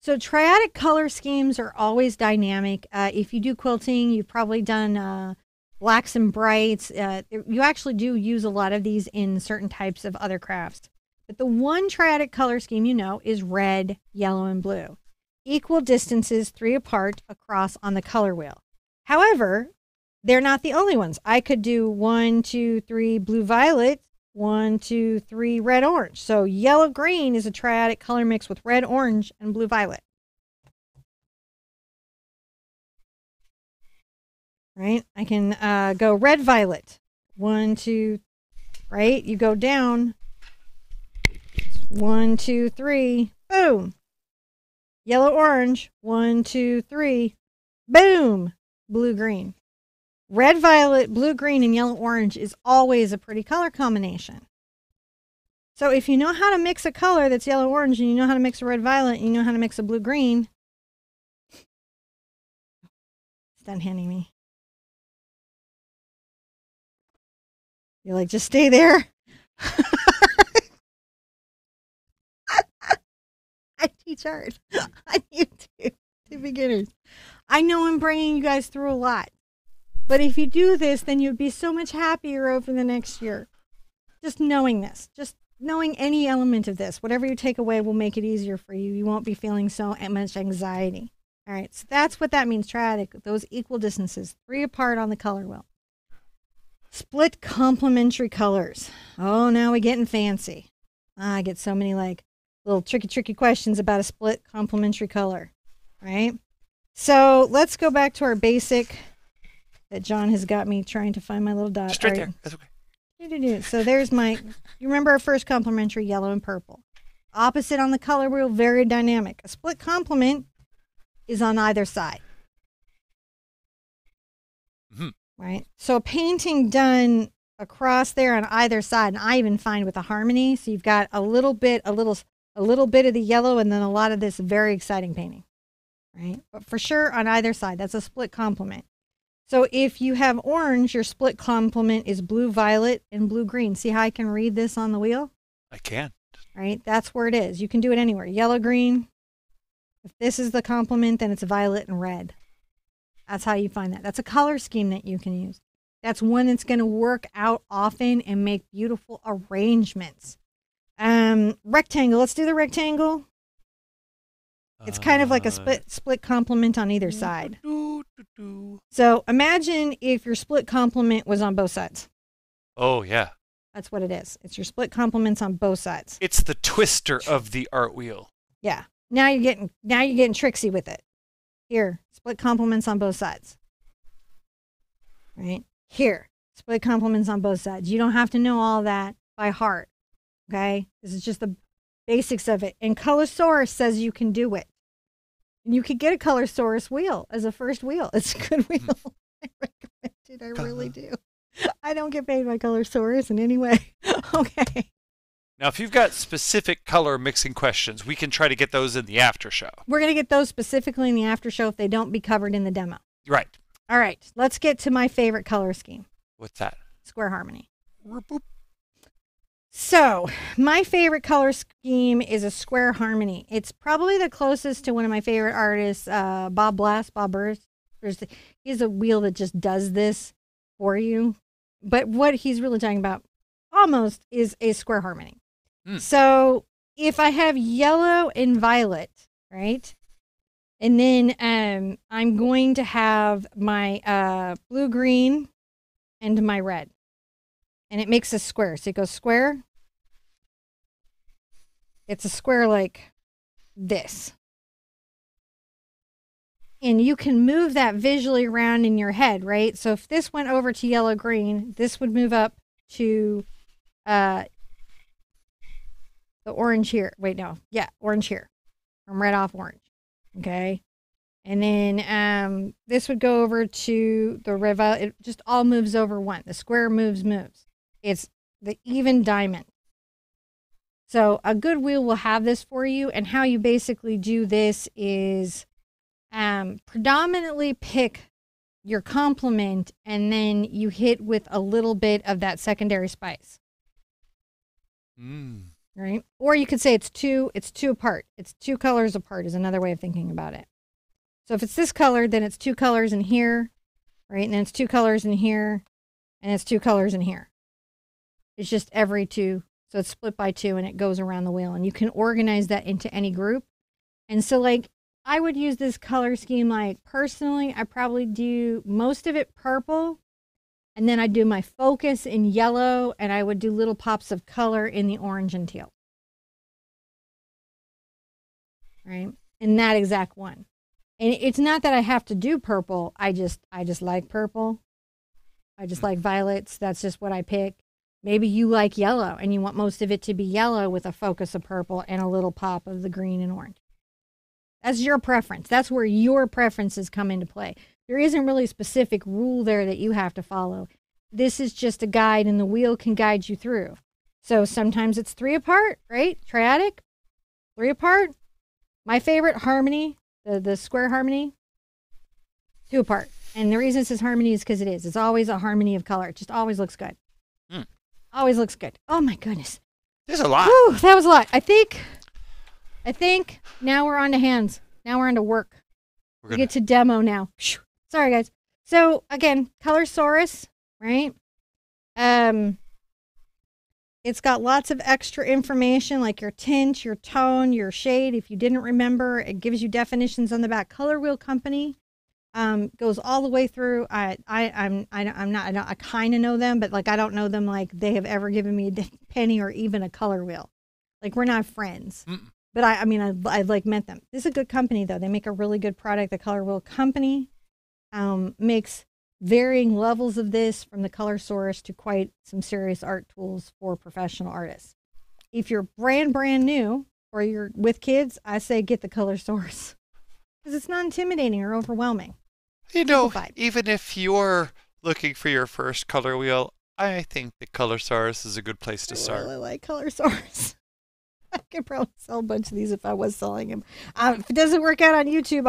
So triadic color schemes are always dynamic. If you do quilting, you've probably done blacks and brights. You actually do use a lot of these in certain types of other crafts. But the one triadic color scheme you know is red, yellow, and blue. Equal distances, 3 apart across on the color wheel. However, they're not the only ones. I could do 1, 2, 3 blue, violet, 1, 2, 3 red, orange. So yellow, green is a triadic color mix with red, orange, and blue, violet. Right? I can go red, violet. 1, 2, right? You go down. 1, 2, 3, boom. Yellow, orange, 1, 2, 3, boom, blue, green. Red, violet, blue, green, and yellow, orange is always a pretty color combination. So if you know how to mix a color that's yellow, orange, and you know how to mix a red, violet, and you know how to mix a blue, green. It's done handing me. You're like, just stay there. I teach art on YouTube to beginners. I know I'm bringing you guys through a lot. But if you do this, then you'd be so much happier over the next year. Just knowing this. Just knowing any element of this. Whatever you take away will make it easier for you. You won't be feeling so much anxiety. All right. So that's what that means. Triadic. Those equal distances. 3 apart on the color wheel. Split complementary colors. Oh, now we're getting fancy. Ah, I get so many like little tricky questions about a split complementary color. Right? So let's go back to our basic... that John has got me trying to find my little dot. Straight there. That's okay. So there's my, you remember our first complementary, yellow and purple. Opposite on the color wheel, very dynamic. A split complement is on either side. Mm-hmm. Right? So a painting done across there on either side, and I even find with a harmony, so you've got a little bit of the yellow and then a lot of this very exciting painting. Right? But for sure on either side, that's a split complement. So if you have orange, your split complement is blue, violet, and blue, green. See how I can read this on the wheel? I can. Right? That's where it is. You can do it anywhere. Yellow, green. If this is the complement, then it's violet and red. That's how you find that. That's a color scheme that you can use. That's one that's going to work out often and make beautiful arrangements. Rectangle. Let's do the rectangle. It's kind of like a split complement on either side. So imagine if your split complement was on both sides. Oh, yeah. That's what it is. It's your split complements on both sides. It's the twister of the art wheel. Yeah. Now you're getting tricksy with it. Here, split complements on both sides. Right? Here, split complements on both sides. You don't have to know all that by heart. Okay? This is just the basics of it. And Colorsaurus says you can do it. And you could get a Colorsaurus wheel as a first wheel. It's a good wheel. I recommend it. I really do. I don't get paid by Colorsaurus in any way. Okay. Now, if you've got specific color mixing questions, we can try to get those in the after show. We're going to get those specifically in the after show if they don't be covered in the demo. Right. All right. Let's get to my favorite color scheme. What's that? Square harmony. Boop. So, my favorite color scheme is a square harmony. It's probably the closest to one of my favorite artists, Bob Burris. He's a wheel that just does this for you. But what he's really talking about almost is a square harmony. Mm. So, if I have yellow and violet, right? And then I'm going to have my blue-green and my red. And it makes a square. So it goes square. It's a square like this. And you can move that visually around in your head, right? So if this went over to yellow green, this would move up to the orange here. Wait, no. Yeah, orange here. I'm red off orange. Okay. And then this would go over to the river. It just all moves over one. The square moves. It's the even diamond. So a good wheel will have this for you. And how you basically do this is predominantly pick your complement, and then you hit with a little bit of that secondary spice. Mm. Right? Or you could say it's two apart. It's two colors apart is another way of thinking about it. So if it's this color, then it's two colors in here, right? And then it's two colors in here, and it's two colors in here. It's just every two. So it's split by two, and it goes around the wheel. And you can organize that into any group. And so, like, I would use this color scheme, like, personally, I probably do most of it purple, and then I do my focus in yellow, and I would do little pops of color in the orange and teal. Right? In that exact one. And it's not that I have to do purple. I just like purple. I just like violets. That's just what I pick. Maybe you like yellow, and you want most of it to be yellow with a focus of purple and a little pop of the green and orange. That's your preference. That's where your preferences come into play. There isn't really a specific rule there that you have to follow. This is just a guide, and the wheel can guide you through. So sometimes it's three apart, right? Triadic, three apart. My favorite, harmony, the square harmony, two apart. And the reason it says harmony is because it is. It's always a harmony of color. It just always looks good. Mm. Always looks good. Oh, my goodness. There's a lot. Whew, that was a lot. I think now we're on to hands. Now we're on to work. We get to demo now. Sorry, guys. So, again, Colorsaurus, right? It's got lots of extra information like your tint, your tone, your shade. If you didn't remember, it gives you definitions on the back. Color Wheel Company goes all the way through. I kind of know them, but like I don't know them like they have ever given me a penny or even a color wheel. Like we're not friends. Mm-mm. But I mean, I like met them. This is a good company, though. They make a really good product. The Color Wheel Company makes varying levels of this, from the Colorsaurus to quite some serious art tools for professional artists. If you're brand new or you're with kids, I say get the Colorsaurus because it's not intimidating or overwhelming. You know, even if you're looking for your first color wheel, I think the Colorsaurus is a good place to start. I really like Colorsaurus. I could probably sell a bunch of these if I was selling them. If it doesn't work out on YouTube,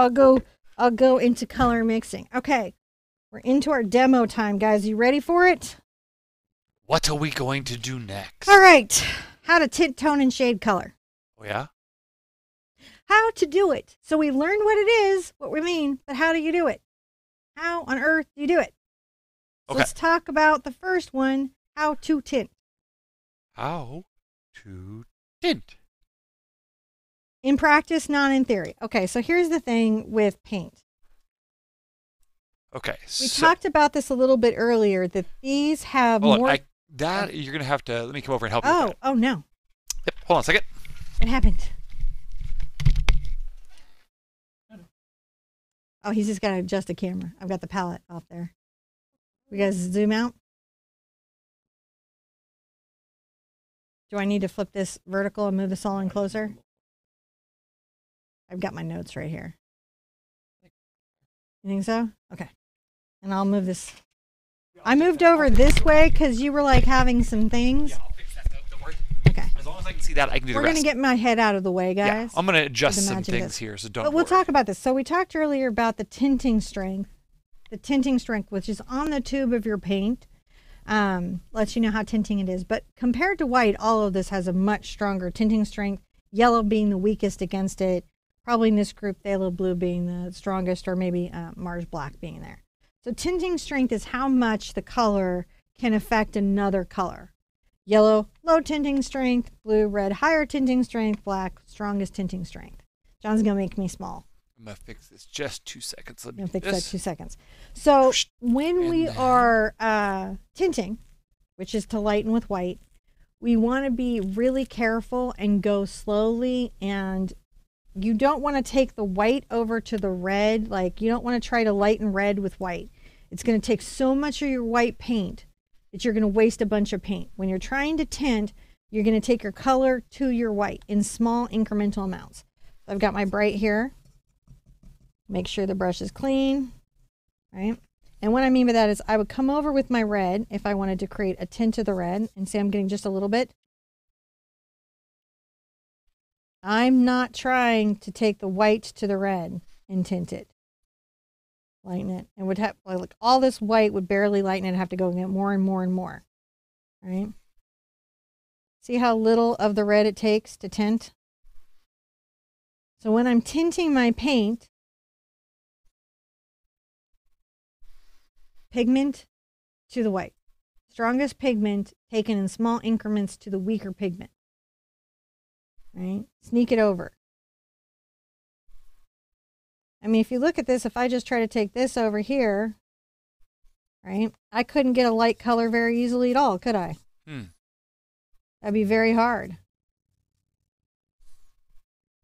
I'll go into color mixing. Okay, we're into our demo time, guys. You ready for it? What are we going to do next? All right, how to tint, tone, and shade color. Oh, yeah? How to do it. So we learned what it is, what we mean, but how do you do it? How on earth do you do it? So okay. Let's talk about the first one, how to tint. How to tint. Tint. In practice, not in theory. Okay, so here's the thing with paint. Okay, we talked about this a little bit earlier, that these have more... you're going to have to... Let me come over and help you with that. Oh, no. Yep, hold on a second. What happened? Oh, he's just got to adjust the camera. I've got the palette off there. You guys zoom out? Do I need to flip this vertical and move this all in closer? I've got my notes right here. You think so? Okay. And I'll move this. I moved over this way because you were like having some things. Yeah, I'll fix that though. Don't worry. Okay. As long as I can see that, I can do the rest. We're going to get my head out of the way, guys. Yeah, I'm going to adjust some things here, so don't worry. But we'll talk about this. So we talked earlier about the tinting strength. The tinting strength, which is on the tube of your paint. Lets you know how tinting it is. But compared to white, all of this has a much stronger tinting strength, yellow being the weakest against it, probably in this group, phthalo blue being the strongest, or maybe Mars Black being there. So tinting strength is how much the color can affect another color. Yellow, low tinting strength, blue, red, higher tinting strength, black, strongest tinting strength. John's going to make me small. I'm going to fix this. Just 2 seconds. Let me fix that 2 seconds. So when we are tinting, which is to lighten with white, we want to be really careful and go slowly. And you don't want to take the white over to the red. Like, you don't want to try to lighten red with white. It's going to take so much of your white paint that you're going to waste a bunch of paint. When you're trying to tint, you're going to take your color to your white in small incremental amounts. I've got my bright here. Make sure the brush is clean, right? And what I mean by that is I would come over with my red if I wanted to create a tint of the red, and say I'm getting just a little bit. I'm not trying to take the white to the red and tint it. Lighten it. And would have, like, all this white would barely lighten it. I'd have to go and get more and more and more. All right. See how little of the red it takes to tint? So when I'm tinting my paint, pigment to the white. Strongest pigment taken in small increments to the weaker pigment. Right? Sneak it over. I mean, if you look at this, if I just try to take this over here, right, I couldn't get a light color very easily at all, could I? That'd be very hard.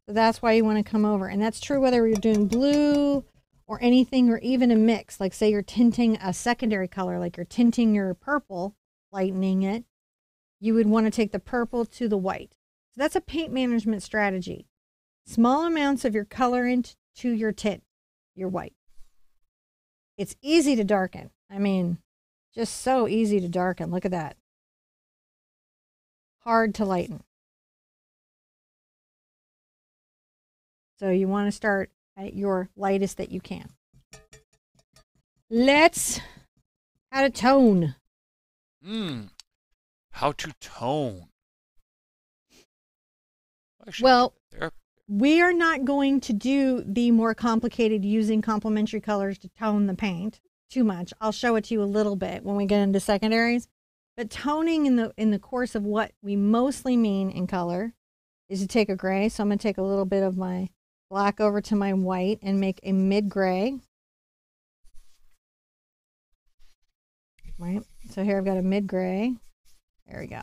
So that's why you want to come over. And that's true whether you're doing blue or anything, or even a mix. Like, say you're tinting a secondary color, like you're tinting your purple, lightening it. You would want to take the purple to the white. So that's a paint management strategy. Small amounts of your color into your tint, your white. It's easy to darken. I mean, just so easy to darken. Look at that. Hard to lighten. So you want to start at your lightest that you can. Let's how to tone. How to tone. Well, we are not going to do the more complicated using complementary colors to tone the paint too much. I'll show it to you a little bit when we get into secondaries. But toning in the course of what we mostly mean in color is to take a gray. So I'm going to take a little bit of my black over to my white and make a mid-gray. Right? So here I've got a mid-gray. There we go.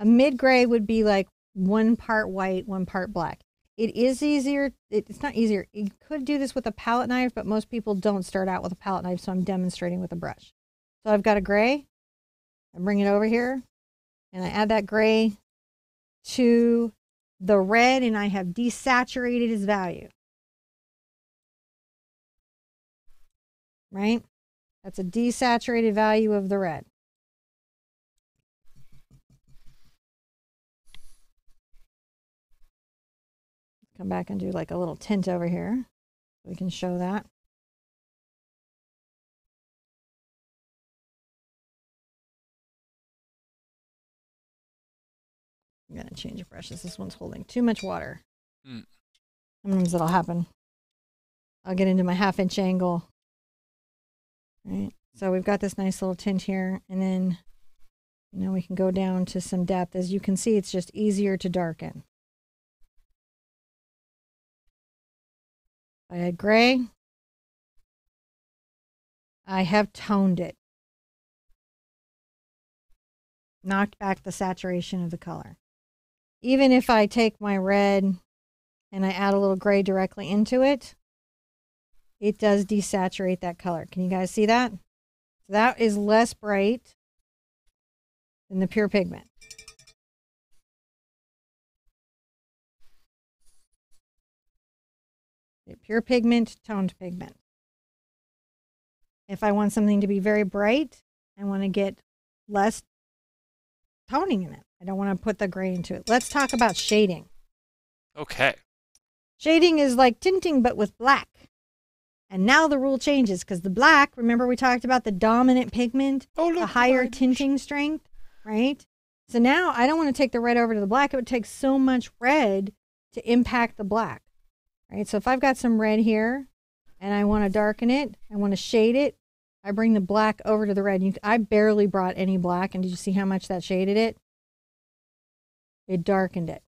A mid-gray would be like one part white, one part black. It is easier. It's not easier. You could do this with a palette knife, but most people don't start out with a palette knife, so I'm demonstrating with a brush. So I've got a gray. I bring it over here, and I add that gray to the red, and I have desaturated its value. Right? That's a desaturated value of the red. Come back and do like a little tint over here. We can show that. I'm going to change brushes. This one's holding too much water. Sometimes that'll happen. I'll get into my half-inch angle. All right. So we've got this nice little tint here. And then, you know, we can go down to some depth. As you can see, it's just easier to darken. I had gray. I have toned it. Knocked back the saturation of the color. Even if I take my red and I add a little gray directly into it, it does desaturate that color. Can you guys see that? So that is less bright than the pure pigment. Pure pigment, toned pigment. If I want something to be very bright, I want to get less toning in it. I don't want to put the gray into it. Let's talk about shading. Okay. Shading is like tinting, but with black. And now the rule changes, because the black, remember we talked about the dominant pigment, the higher tinting strength, right? So now I don't want to take the red over to the black. It would take so much red to impact the black, right? So if I've got some red here and I want to darken it, I want to shade it, I bring the black over to the red. I barely brought any black, and did you see how much that shaded it? It darkened it.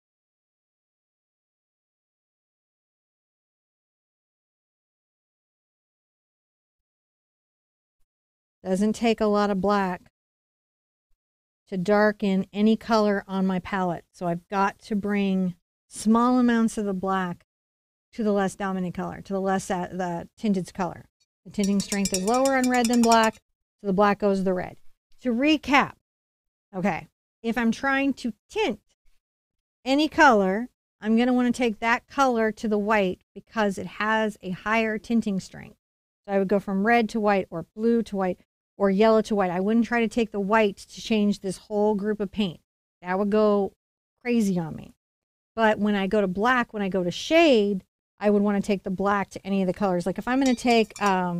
Doesn't take a lot of black to darken any color on my palette. So I've got to bring small amounts of the black to the less dominant color, to the less at the tinted color. The tinting strength is lower on red than black, so the black goes to the red. To recap, okay, if I'm trying to tint any color, I'm going to want to take that color to the white because it has a higher tinting strength. So I would go from red to white, or blue to white, or yellow to white. I wouldn't try to take the white to change this whole group of paint. That would go crazy on me. But when I go to black, when I go to shade, I would want to take the black to any of the colors. Like if I'm going to take, like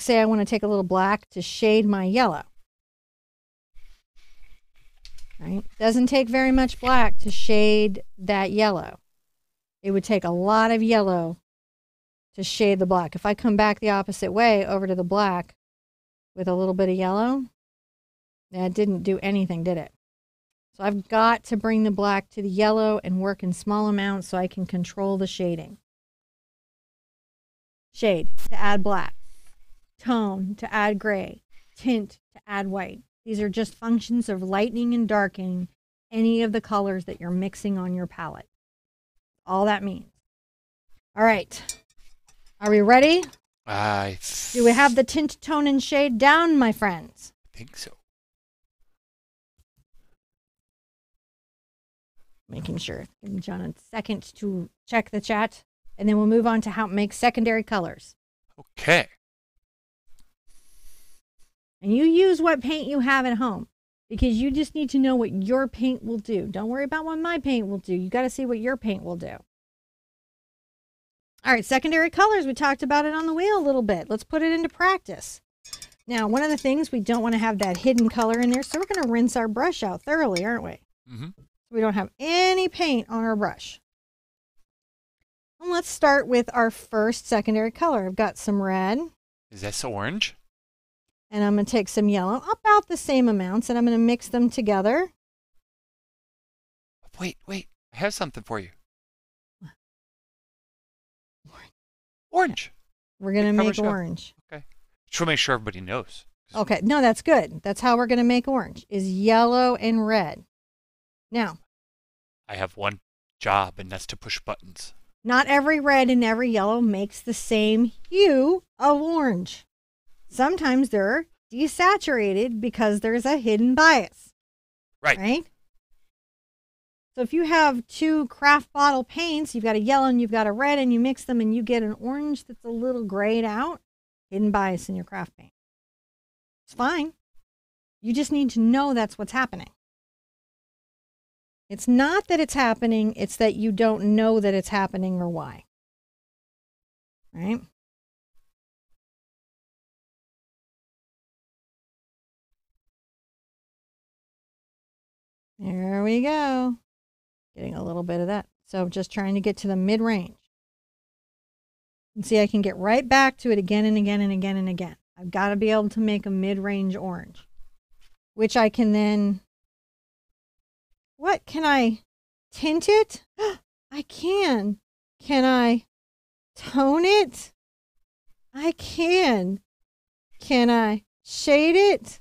say I want to take a little black to shade my yellow. Right? Doesn't take very much black to shade that yellow. It would take a lot of yellow to shade the black. If I come back the opposite way over to the black with a little bit of yellow, that didn't do anything, did it? So I've got to bring the black to the yellow and work in small amounts so I can control the shading. Shade to add black, tone to add gray, tint to add white. These are just functions of lightening and darkening any of the colors that you're mixing on your palette. All that means. All right. Are we ready? Do we have the tint, tone, and shade down, my friends? I think so. Making sure. Give John a second to check the chat, and then we'll move on to how to make secondary colors. Okay. And you use what paint you have at home, because you just need to know what your paint will do. Don't worry about what my paint will do. You got to see what your paint will do. All right, secondary colors. We talked about it on the wheel a little bit. Let's put it into practice. Now, one of the things, we don't want to have that hidden color in there, so we're going to rinse our brush out thoroughly, aren't we? Mm-hmm. We don't have any paint on our brush. And let's start with our first secondary color. I've got some red. Is this orange? And I'm going to take some yellow, about the same amounts, and I'm going to mix them together. Wait, wait. I have something for you. What? Orange. Orange. We're going to make orange. Okay. Just want to make sure everybody knows. Okay. No, that's good. That's how we're going to make orange, is yellow and red. Now. I have one job, and that's to push buttons. Not every red and every yellow makes the same hue of orange. Sometimes they're desaturated because there's a hidden bias. Right. Right? So if you have two craft bottle paints, you've got a yellow and you've got a red, and you mix them and you get an orange that's a little grayed out, hidden bias in your craft paint. It's fine. You just need to know that's what's happening. It's not that it's happening, it's that you don't know that it's happening or why. Right? There we go. Getting a little bit of that. So just trying to get to the mid-range. And see, I can get right back to it again and again and again and again. I've got to be able to make a mid-range orange, which I can then... What? Can I tint it? I can. Can I tone it? I can. Can I shade it?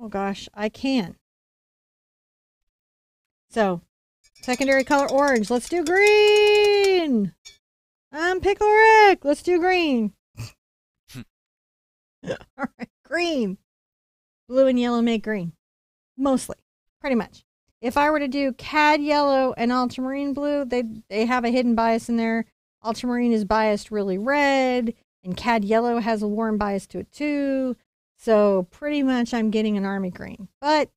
Oh gosh, I can. So, secondary color orange. Let's do green. I'm Pickle Rick. Let's do green. All right, green. Blue and yellow make green. Mostly, pretty much. If I were to do cad yellow and ultramarine blue, they have a hidden bias in there. Ultramarine is biased really red, and cad yellow has a warm bias to it too. So pretty much I'm getting an army green. But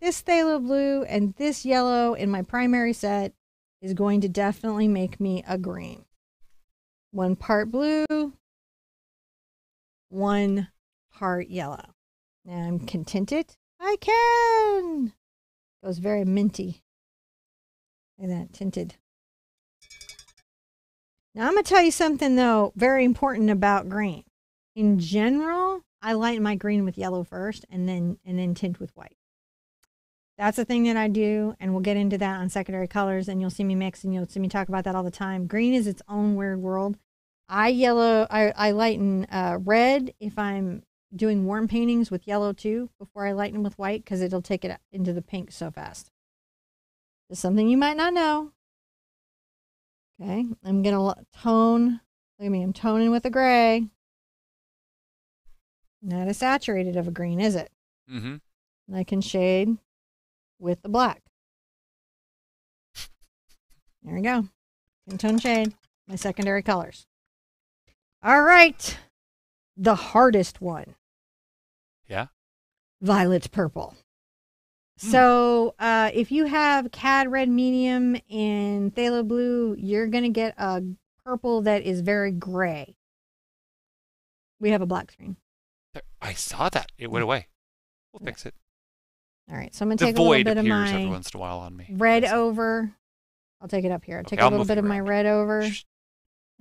this phthalo blue and this yellow in my primary set is going to definitely make me a green. One part blue, one part yellow. Now I'm contented. I can! It goes very minty. Look at that, tinted. Now I'm going to tell you something, though, very important about green. In general, I lighten my green with yellow first and then tint with white. That's a thing that I do, and we'll get into that on secondary colors, and you'll see me mix and you'll see me talk about that all the time. Green is its own weird world. I lighten red if I'm doing warm paintings with yellow too before I lighten with white, because it'll take it into the pink so fast. It's something you might not know. Okay, I'm going to tone. Look at me, I'm toning with a gray. Not as saturated of a green, is it? Mm-hmm. And I can shade with the black. There we go. Tone shade, my secondary colors. All right. The hardest one. Yeah. Violet purple. Mm. So if you have cad red medium and phthalo blue, you're going to get a purple that is very gray. We have a black screen. I saw that. It went away. We'll fix it. All right. So I'm going to take a little bit of my every once in a while on me. Red over. I'll take it up here. I'll take a little bit of my red over, and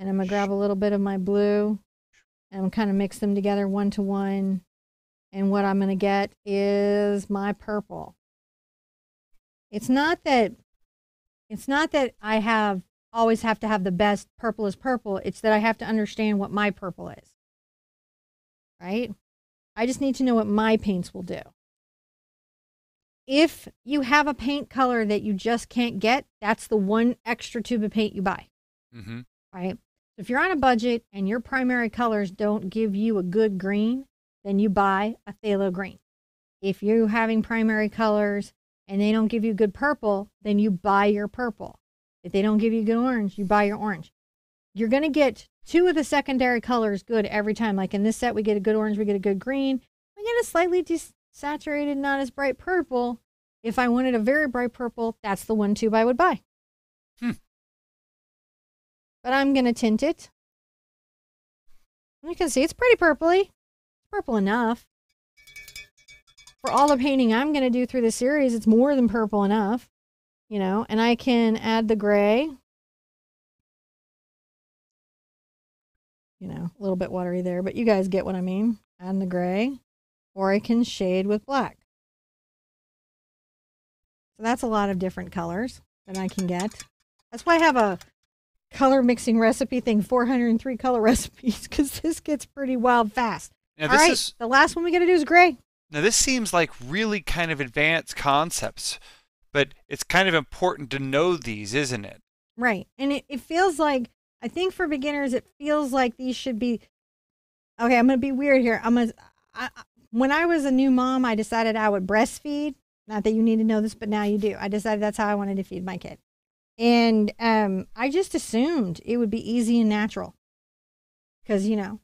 I'm going to grab a little bit of my blue, and kind of mix them together 1-to-1. And what I'm going to get is my purple. It's not that I always have to have the best purple is purple. It's that I have to understand what my purple is. Right? I just need to know what my paints will do. If you have a paint color that you just can't get, that's the one extra tube of paint you buy. Mm-hmm. Right? If you're on a budget and your primary colors don't give you a good green, then you buy a phthalo green. If you're having primary colors and they don't give you good purple, then you buy your purple. If they don't give you good orange, you buy your orange. You're going to get two of the secondary colors good every time. Like in this set, we get a good orange, we get a good green. We get a slightly desaturated, not as bright purple. If I wanted a very bright purple, that's the one tube I would buy. Hmm. But I'm going to tint it. You can see it's pretty purpley. Purple enough. For all the painting I'm going to do through this series, it's more than purple enough. You know, and I can add the gray. You know, a little bit watery there, but you guys get what I mean. Add the gray. Or I can shade with black. So that's a lot of different colors that I can get. That's why I have a color mixing recipe thing, 403 color recipes, because this gets pretty wild fast. Now, all right, the last one we got to do is gray. Now this seems like really kind of advanced concepts, but it's kind of important to know these, isn't it? Right, and it feels like, I think for beginners, it feels like these should be, okay, I'm going to be weird here. When I was a new mom, I decided I would breastfeed. Not that you need to know this, but now you do. I decided that's how I wanted to feed my kid. And I just assumed it would be easy and natural because, you know,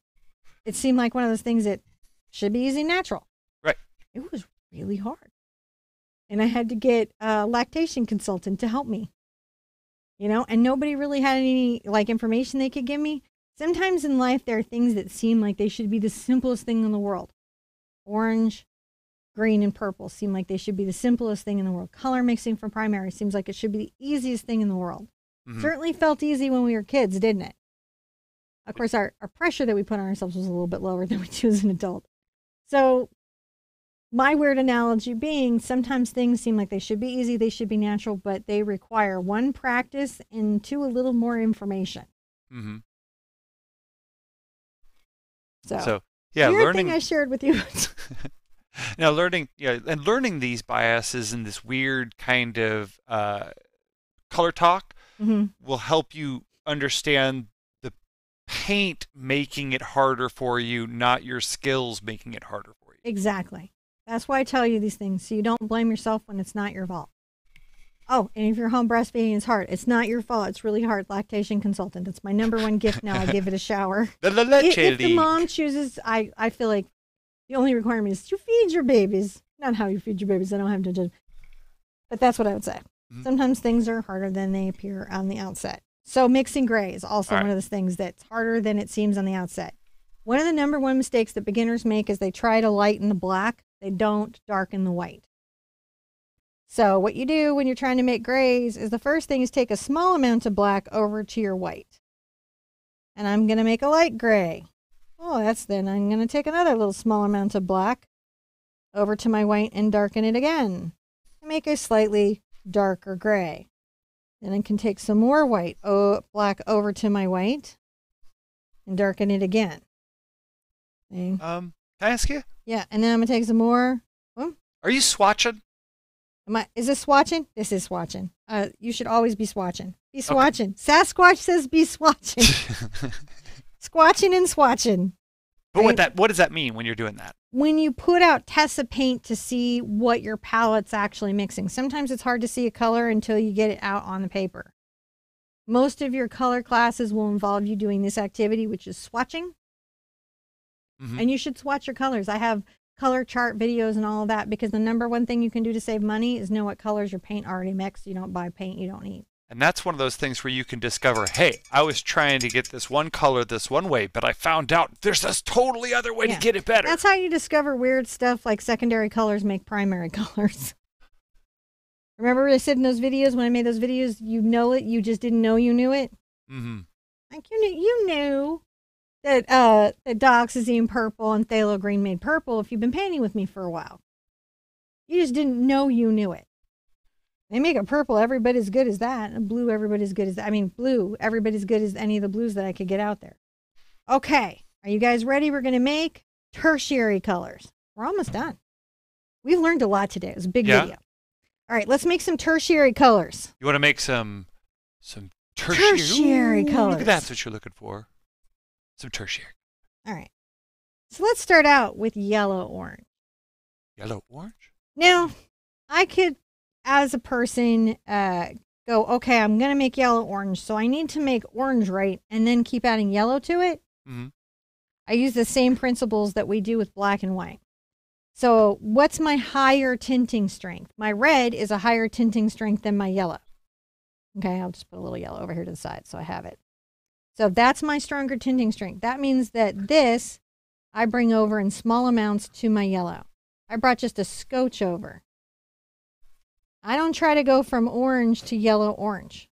it seemed like one of those things that should be easy and natural. Right. It was really hard. And I had to get a lactation consultant to help me, you know, and nobody really had any like information they could give me. Sometimes in life, there are things that seem like they should be the simplest thing in the world. Orange, green, and purple seem like they should be the simplest thing in the world. Color mixing for primary seems like it should be the easiest thing in the world. Mm-hmm. Certainly felt easy when we were kids, didn't it? Of course, our pressure that we put on ourselves was a little bit lower than we do as an adult. So my weird analogy being, sometimes things seem like they should be easy, they should be natural, but they require one, practice, and two, a little more information. Mm-hmm. So yeah, learning. I shared with you. Now, learning these biases and this weird kind of color talk will help you understand the paint making it harder for you, not your skills making it harder for you. Exactly. That's why I tell you these things, so you don't blame yourself when it's not your fault. Oh, and if you're home breastfeeding, it's hard. It's not your fault. It's really hard. Lactation consultant. It's my #1 gift now. I give it a shower. If the mom chooses, I feel like the only requirement is you feed your babies. Not how you feed your babies. I don't have to judge. But that's what I would say. Mm-hmm. Sometimes things are harder than they appear on the outset. So mixing gray is also one of those things that's harder than it seems on the outset. One of the #1 mistakes that beginners make is they try to lighten the black. They don't darken the white. So what you do when you're trying to make grays is the first thing is take a small amount of black over to your white. And I'm going to make a light gray. Oh, that's thin. I'm going to take another little small amount of black over to my white and darken it again. And make a slightly darker gray. Then I can take some more black over to my white and darken it again. See? Can I ask you? Yeah, and then I'm gonna take some more. Whoop. Are you swatching? Is this swatching? This is swatching. You should always be swatching. Be swatching. Okay. Sasquatch says be swatching. Squatching and swatching. But right? What does that mean when you're doing that? When you put out tests of paint to see what your palette's actually mixing. Sometimes it's hard to see a color until you get it out on the paper. Most of your color classes will involve you doing this activity, which is swatching. Mm-hmm. And you should swatch your colors. I have color chart videos and all of that, because the number one thing you can do to save money is know what colors your paint already mixed. You don't buy paint you don't need. And that's one of those things where you can discover, hey, I was trying to get this one color this one way, but I found out there's this totally other way to get it better. That's how you discover weird stuff like secondary colors make primary colors. Remember I said in those videos, when I made those videos, you know it, you just didn't know you knew it? Mm-hmm. Like you knew that dioxazine purple and phthalo green made purple if you've been painting with me for a while. You just didn't know you knew it. They make a purple every bit as good as that, and blue every bit as good as that. I mean, blue every bit as good as any of the blues that I could get out there. Okay, are you guys ready? We're going to make tertiary colors. We're almost done. We've learned a lot today. It was a big video. All right, let's make some tertiary colors. You want to make some tertiary colors. Look at that's what you're looking for. Some tertiary. All right. So let's start out with yellow orange. Yellow orange? Now, I could, as a person, go, okay, I'm going to make yellow orange, so I need to make orange, right, and then keep adding yellow to it. Mm-hmm. I use the same principles that we do with black and white. So what's my higher tinting strength? My red is a higher tinting strength than my yellow. Okay, I'll just put a little yellow over here to the side so I have it. So that's my stronger tinting strength. That means that this I bring over in small amounts to my yellow. I brought just a scotch over. I don't try to go from orange to yellow-orange.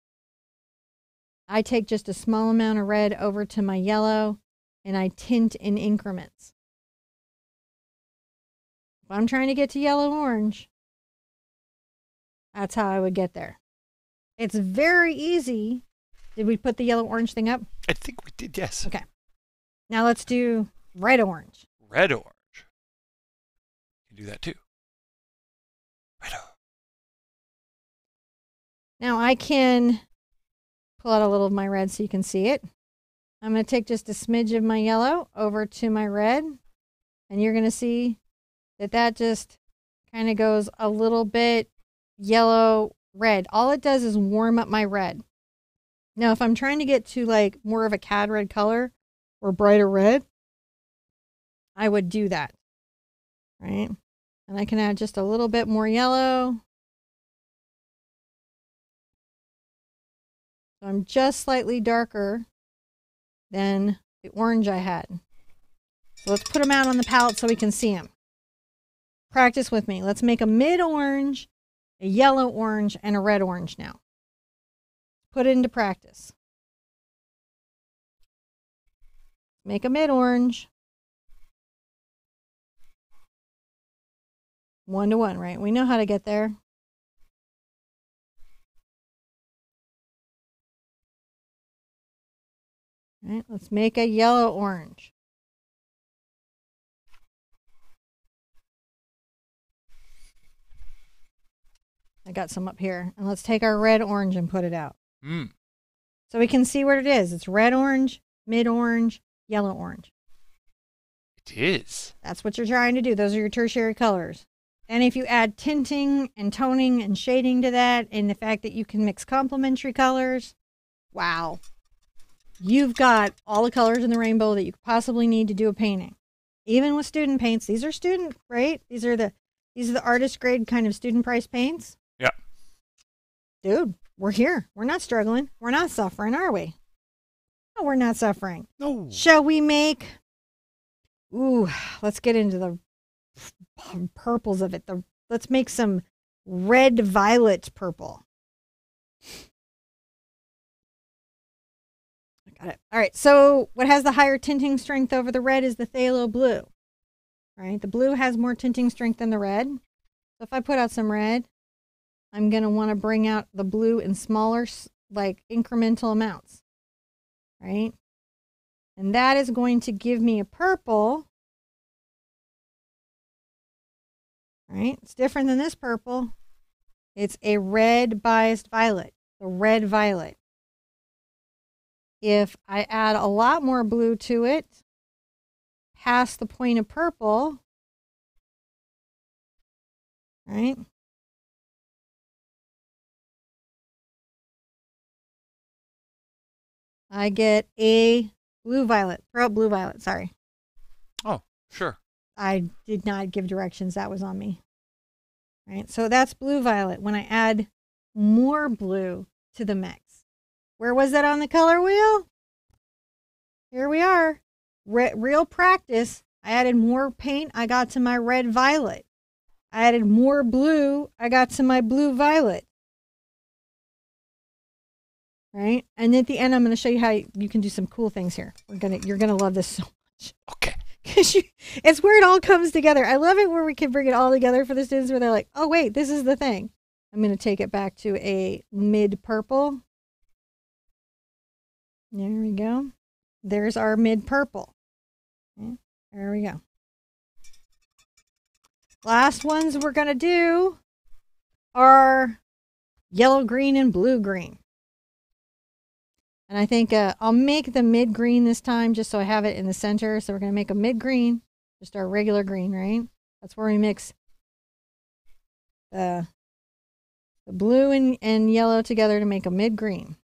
I take just a small amount of red over to my yellow, and I tint in increments. If I'm trying to get to yellow-orange, that's how I would get there. It's very easy. Did we put the yellow-orange thing up? I think we did, yes. Okay. Now let's do red-orange. Red-orange. You can do that too. Red-orange. Now I can pull out a little of my red so you can see it. I'm going to take just a smidge of my yellow over to my red. And you're going to see that that just kind of goes a little bit yellow, red. All it does is warm up my red. Now if I'm trying to get to like more of a cad red color or brighter red, I would do that. Right? And I can add just a little bit more yellow. I'm just slightly darker than the orange I had. So let's put them out on the palette so we can see them. Practice with me. Let's make a mid-orange, a yellow-orange, and a red-orange now. Put it into practice. Make a mid-orange. 1-to-1, right? We know how to get there. All right, let's make a yellow-orange. I got some up here. And let's take our red-orange and put it out. Mm. So we can see what it is. It's red-orange, mid-orange, yellow-orange. It is. That's what you're trying to do. Those are your tertiary colors. And if you add tinting and toning and shading to that, and the fact that you can mix complementary colors, wow. You've got all the colors in the rainbow that you could possibly need to do a painting. Even with student paints. These are student, right? These are the artist grade kind of student price paints. Yeah. Dude, we're here. We're not struggling. We're not suffering, are we? No, we're not suffering. No. Shall we make, ooh, let's get into the purples of it. Let's make some red violet purple. Got it. All right, so what has the higher tinting strength over the red is the phthalo blue, right? The blue has more tinting strength than the red. So if I put out some red, I'm going to want to bring out the blue in smaller, like incremental amounts, right? And that is going to give me a purple. All right, it's different than this purple. It's a red biased violet, the red violet. If I add a lot more blue to it, past the point of purple, right? I get a blue violet, throw up blue violet, sorry. Oh, sure. I did not give directions, that was on me. Right, so that's blue violet when I add more blue to the mix. Where was that on the color wheel? Here we are. Real practice. I added more paint, I got to my red violet. I added more blue, I got to my blue violet. Right? And at the end, I'm going to show you how you can do some cool things here. You're going to love this so much. Okay. It's where it all comes together. I love it where we can bring it all together for the students where they're like, oh, wait, this is the thing. I'm going to take it back to a mid-purple. There we go. There's our mid-purple. Okay, there we go. Last ones we're going to do are yellow, green, and blue, green. And I think I'll make the mid-green this time just so I have it in the center. So we're going to make a mid-green, just our regular green, right? That's where we mix the blue and yellow together to make a mid-green.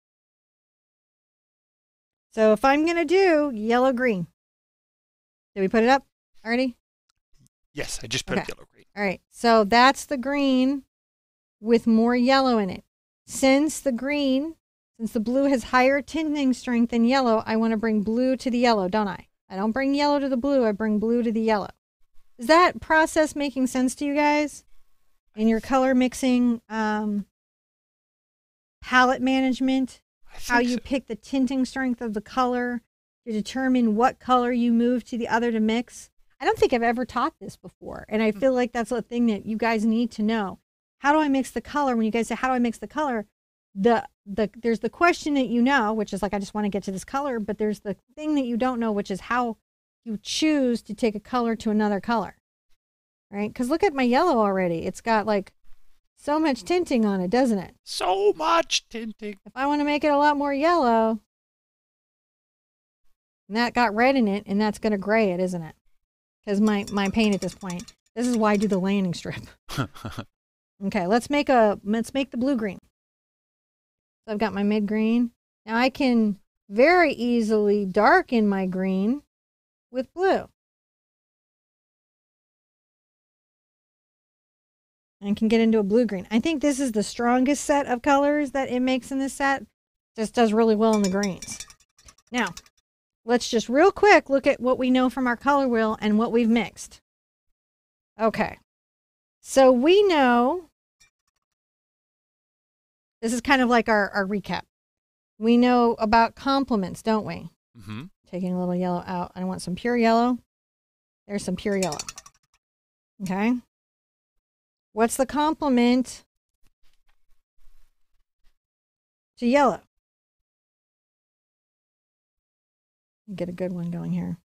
So if I'm going to do yellow-green, did we put it up already? Yes, I just put up yellow-green. All right, so that's the green with more yellow in it. Since the blue has higher tinting strength than yellow, I want to bring blue to the yellow, don't I? I don't bring yellow to the blue, I bring blue to the yellow. Is that process making sense to you guys? In your color mixing, palette management? How you pick the tinting strength of the color to determine what color you move to the other to mix. I don't think I've ever taught this before, and I feel like that's a thing that you guys need to know. How do I mix the color? When you guys say, how do I mix the color? There's the question that you know, which is like, I just want to get to this color, but there's the thing that you don't know, which is how you choose to take a color to another color, right? Because look at my yellow already. It's got like so much tinting on it, doesn't it? So much tinting. If I want to make it a lot more yellow, and that got red in it, and that's going to gray it, isn't it? Because my paint at this point. This is why I do the landing strip. Okay, let's make the blue green. So I've got my mid green. Now I can very easily darken my green with blue. And can get into a blue-green. I think this is the strongest set of colors that it makes in this set. Just does really well in the greens. Now, let's just real quick look at what we know from our color wheel and what we've mixed. Okay. So we know, this is kind of like our recap. We know about complements, don't we? Mm-hmm. Taking a little yellow out. I want some pure yellow. There's some pure yellow. Okay. What's the complement to yellow? Get a good one going here.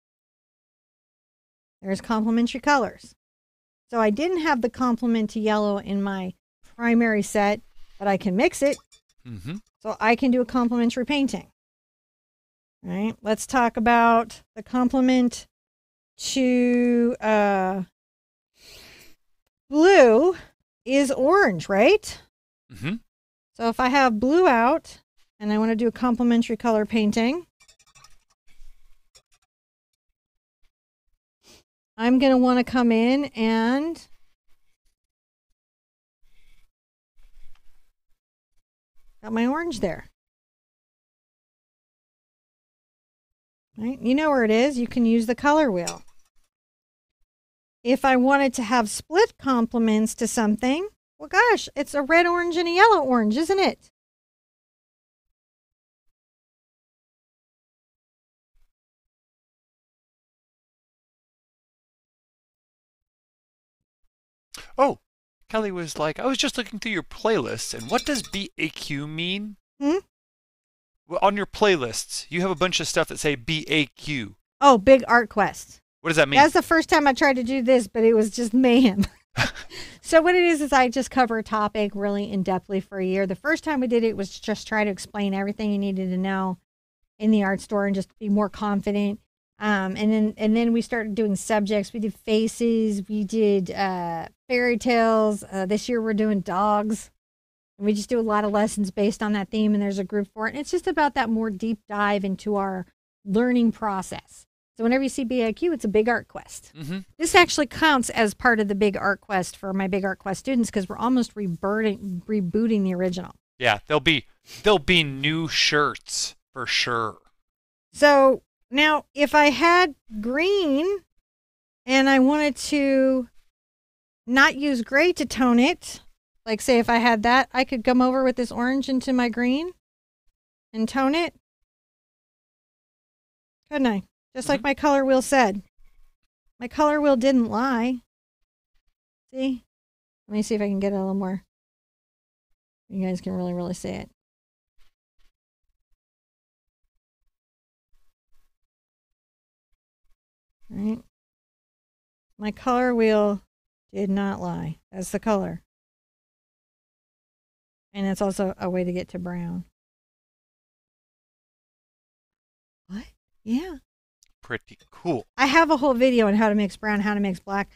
There's complementary colors. So I didn't have the complement to yellow in my primary set, but I can mix it. Mm-hmm. So I can do a complementary painting. All right, let's talk about the complement to blue is orange, right? Mm-hmm. So if I have blue out and I want to do a complementary color painting, I'm going to want to come in and got my orange there. Right? You know where it is. You can use the color wheel. If I wanted to have split complements to something, well, gosh, it's a red orange and a yellow orange, isn't it? Oh, Kelly was like, I was just looking through your playlist, and what does BAQ mean? Hmm? on your playlists, you have a bunch of stuff that say BAQ. Oh, Big Art Quest. What does that mean? That's the first time I tried to do this, but it was just mayhem. So what it is I just cover a topic really in-depthly for a year. The first time we did it was just try to explain everything you needed to know in the art store and just be more confident. And then we started doing subjects. We did faces. We did fairy tales. This year we're doing dogs. And we just do a lot of lessons based on that theme, and there's a group for it. And it's just about that more deep dive into our learning process. So whenever you see BIQ, it's a Big Art Quest. Mm-hmm. This actually counts as part of the Big Art Quest for my Big Art Quest students because we're almost rebooting the original. Yeah, there'll be new shirts for sure. So now, if I had green and I wanted to not use gray to tone it, like say if I had that, I could come over with this orange into my green and tone it, couldn't I? Just like my color wheel said. My color wheel didn't lie. See? Let me see if I can get it a little more. You guys can really, really see it. All right. My color wheel did not lie. That's the color. And that's also a way to get to brown. What? Yeah. Pretty cool. I have a whole video on how to mix brown, how to mix black.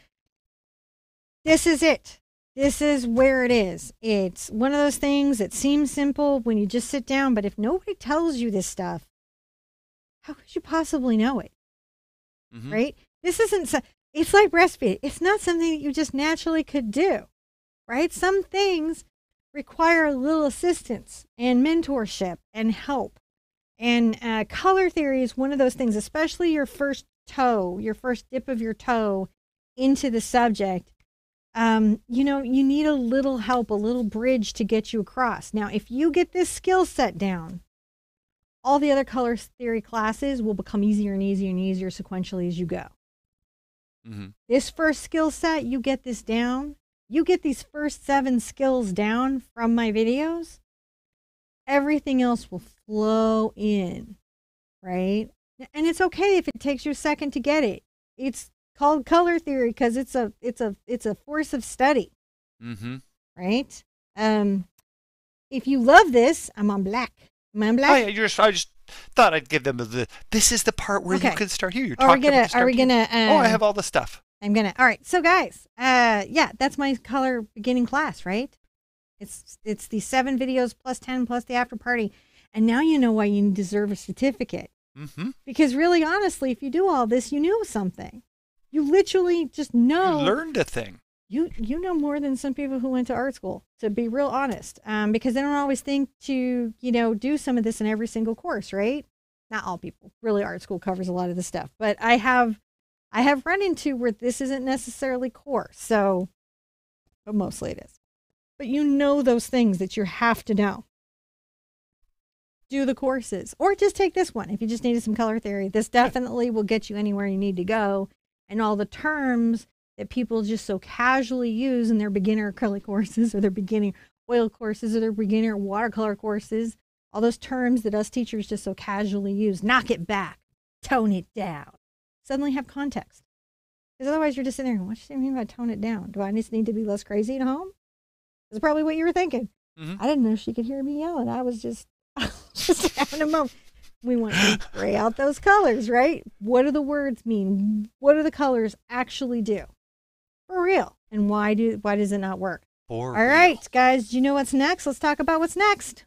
This is it. This is where it is. It's one of those things that seems simple when you just sit down, but if nobody tells you this stuff, how could you possibly know it? Mm-hmm. Right? This isn't, it's like breastfeeding. It's not something that you just naturally could do, right? Some things require a little assistance and mentorship and help. And color theory is one of those things, especially your first toe, your first dip of your toe into the subject. You know, you need a little help, a little bridge to get you across. Now, if you get this skill set down, all the other color theory classes will become easier and easier and easier sequentially as you go. Mm-hmm. This first skill set, you get this down. You get these first 7 skills down from my videos. Everything else will flow in, right? And it's okay if it takes you a second to get it. It's called color theory because it's a force of study, mm-hmm. right? If you love this, I'm on black. Am I on black? Oh yeah, I just thought I'd give them the. This is the part where you can start here. You're talking about. Are we gonna? Oh, I have all the stuff. I'm gonna. All right, so guys, yeah, that's my color beginning class, right? It's the 7 videos plus 10 plus the after party. And now you know why you deserve a certificate. Mm-hmm. Because really, honestly, if you do all this, you knew something. You literally just know. You learned a thing. You know more than some people who went to art school, to be real honest. Because they don't always think to, you know, do some of this in every single course, right? Not all people. Really, art school covers a lot of this stuff. But I have run into where this isn't necessarily core. So, but mostly it is. But you know those things that you have to know. Do the courses or just take this one. If you just needed some color theory, this definitely will get you anywhere you need to go. And all the terms that people just so casually use in their beginner acrylic courses or their beginning oil courses or their beginner watercolor courses, all those terms that us teachers just so casually use, knock it back, tone it down, suddenly have context. Because otherwise you're just sitting there going, what do you mean by tone it down? Do I just need to be less crazy at home? That's probably what you were thinking. Mm-hmm. I didn't know she could hear me yelling. I was just having a moment. We want to spray out those colors, right? What do the words mean? What do the colors actually do? For real. And why does it not work? For real. All right, guys, do you know what's next? Let's talk about what's next.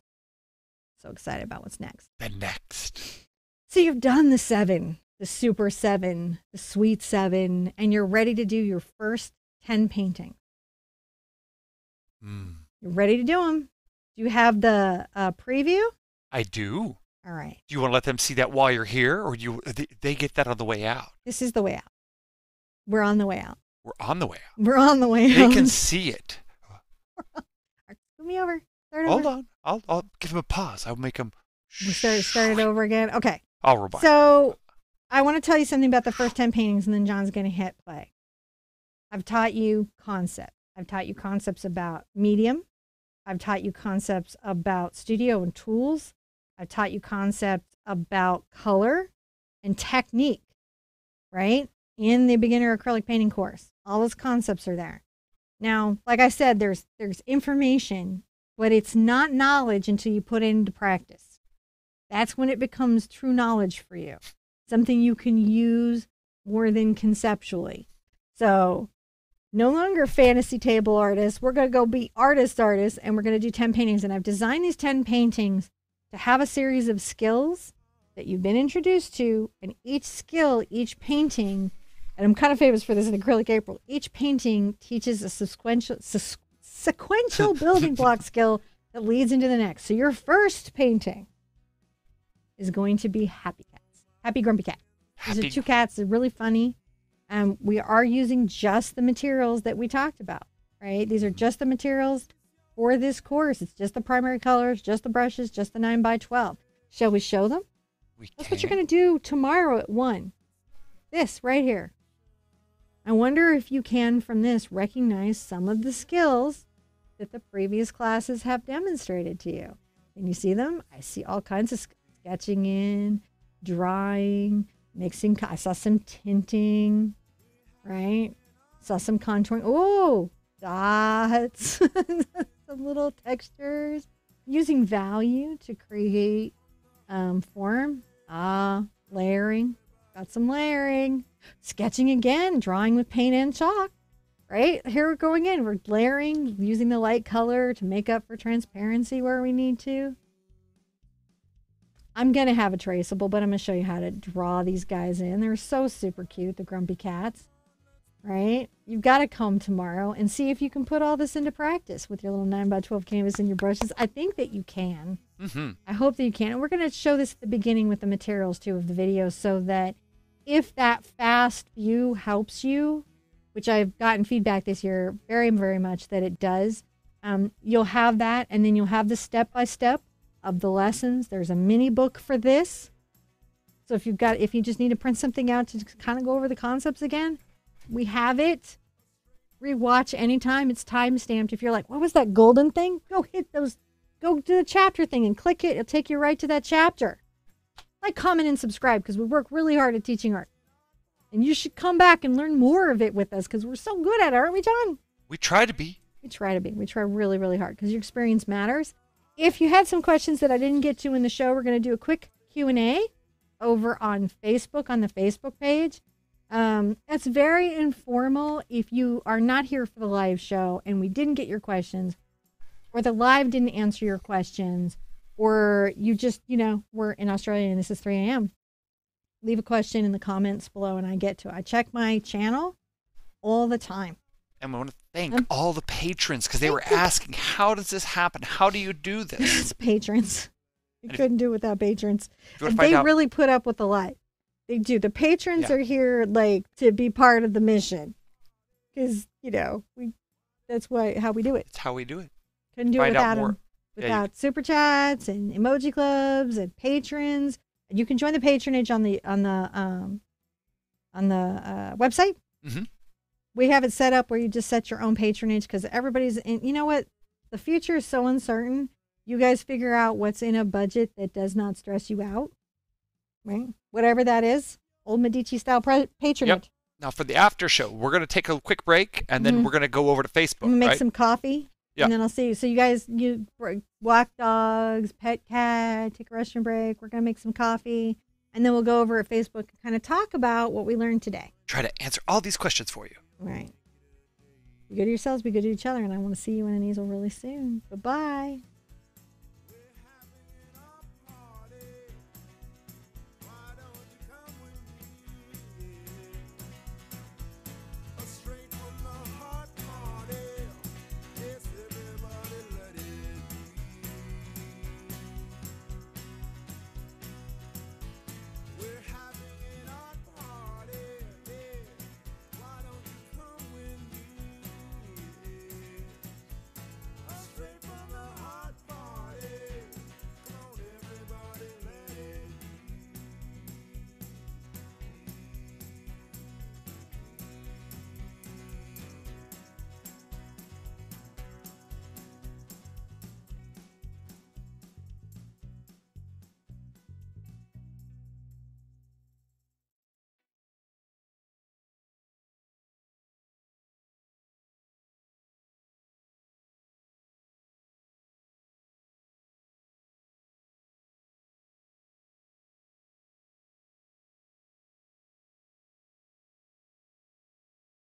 So excited about what's next. The next. So you've done the 7, the super 7, the sweet 7, and you're ready to do your first 10 paintings. You're ready to do them. Do you have the preview? I do. All right. Do you want to let them see that while you're here, or they get that on the way out? This is the way out. We're on the way out. We're on the way out. We're on the way out. They can see it. Move me over. Hold on. I'll give them a pause. I'll make them. Start it over again. Okay. I'll rewind. So I want to tell you something about the first 10 paintings, and then John's going to hit play. I've taught you concepts. I've taught you concepts about medium. I've taught you concepts about studio and tools. I've taught you concepts about color and technique, right? In the beginner acrylic painting course, all those concepts are there. Now, like I said, there's information, but it's not knowledge until you put it into practice. That's when it becomes true knowledge for you, something you can use more than conceptually. So no longer fantasy table artists. We're going to go be artists, and we're going to do 10 paintings. And I've designed these 10 paintings to have a series of skills that you've been introduced to, and each skill, each painting, and I'm kind of famous for this in Acrylic April, each painting teaches a sequential building block skill that leads into the next. So your first painting is going to be Happy Cats. Happy Grumpy Cat. These are two cats. They're really funny. We are using just the materials that we talked about, right? These are just the materials for this course. It's just the primary colors, just the brushes, just the 9x12. Shall we show them? That's what you're going to do tomorrow at 1. This right here. I wonder if you can, from this, recognize some of the skills that the previous classes have demonstrated to you. Can you see them? I see all kinds of sketching in, drawing, mixing. I saw some tinting, right? Saw some contouring. Oh, dots, some little textures. Using value to create form, layering, got some layering, sketching again, drawing with paint and chalk, right? Here we're going in, we're layering, using the light color to make up for transparency where we need to. I'm going to have a traceable, but I'm going to show you how to draw these guys in. They're so super cute, the grumpy cats, right? You've got to come tomorrow and see if you can put all this into practice with your little 9x12 canvas and your brushes. I think that you can. Mm-hmm. I hope that you can. And we're going to show this at the beginning with the materials, too, of the video, so that if that fast view helps you, which I've gotten feedback this year very, very much that it does, you'll have that, and then you'll have the step-by-step of the lessons. There's a mini book for this. So if you just need to print something out to kind of go over the concepts again, we have it. Rewatch anytime. It's time-stamped. If you're like, what was that golden thing? Go hit those. Go do the chapter thing and click it. It'll take you right to that chapter. Like, comment, and subscribe, because we work really hard at teaching art. And you should come back and learn more of it with us, because we're so good at it, aren't we, John? We try to be. We try to be. We try really, really hard, because your experience matters. If you had some questions that I didn't get to in the show, we're going to do a quick Q&A over on Facebook, on the Facebook page. That's very informal. If you are not here for the live show and we didn't get your questions, or the live didn't answer your questions, or you just, you know, we're in Australia and this is 3 a.m., leave a question in the comments below and I get to it. I check my channel all the time. And I want to thank all the patrons, because they were asking, how does this happen? How do you do this? It's patrons. You couldn't do it without patrons. And they really put up with a lot. They do. The patrons are here, like, to be part of the mission. Because, you know, that's how we do it. It's how we do it. Couldn't do it without them. Without super chats and emoji clubs and patrons. You can join the patronage on the website. Mm-hmm. We have it set up where you just set your own patronage, because everybody's in. You know what? The future is so uncertain. You guys figure out what's in a budget that does not stress you out, right? Whatever that is, old Medici style patronage. Yep. Now for the after show, we're going to take a quick break, and then we're going to go over to Facebook. Make some coffee. Yeah. And then I'll see you. So you guys, you walk dogs, pet cat, take a restroom break. We're going to make some coffee. And then we'll go over at Facebook and kind of talk about what we learned today. Try to answer all these questions for you. Right. Be good to yourselves, be good to each other. And I want to see you in an easel really soon. Bye-bye.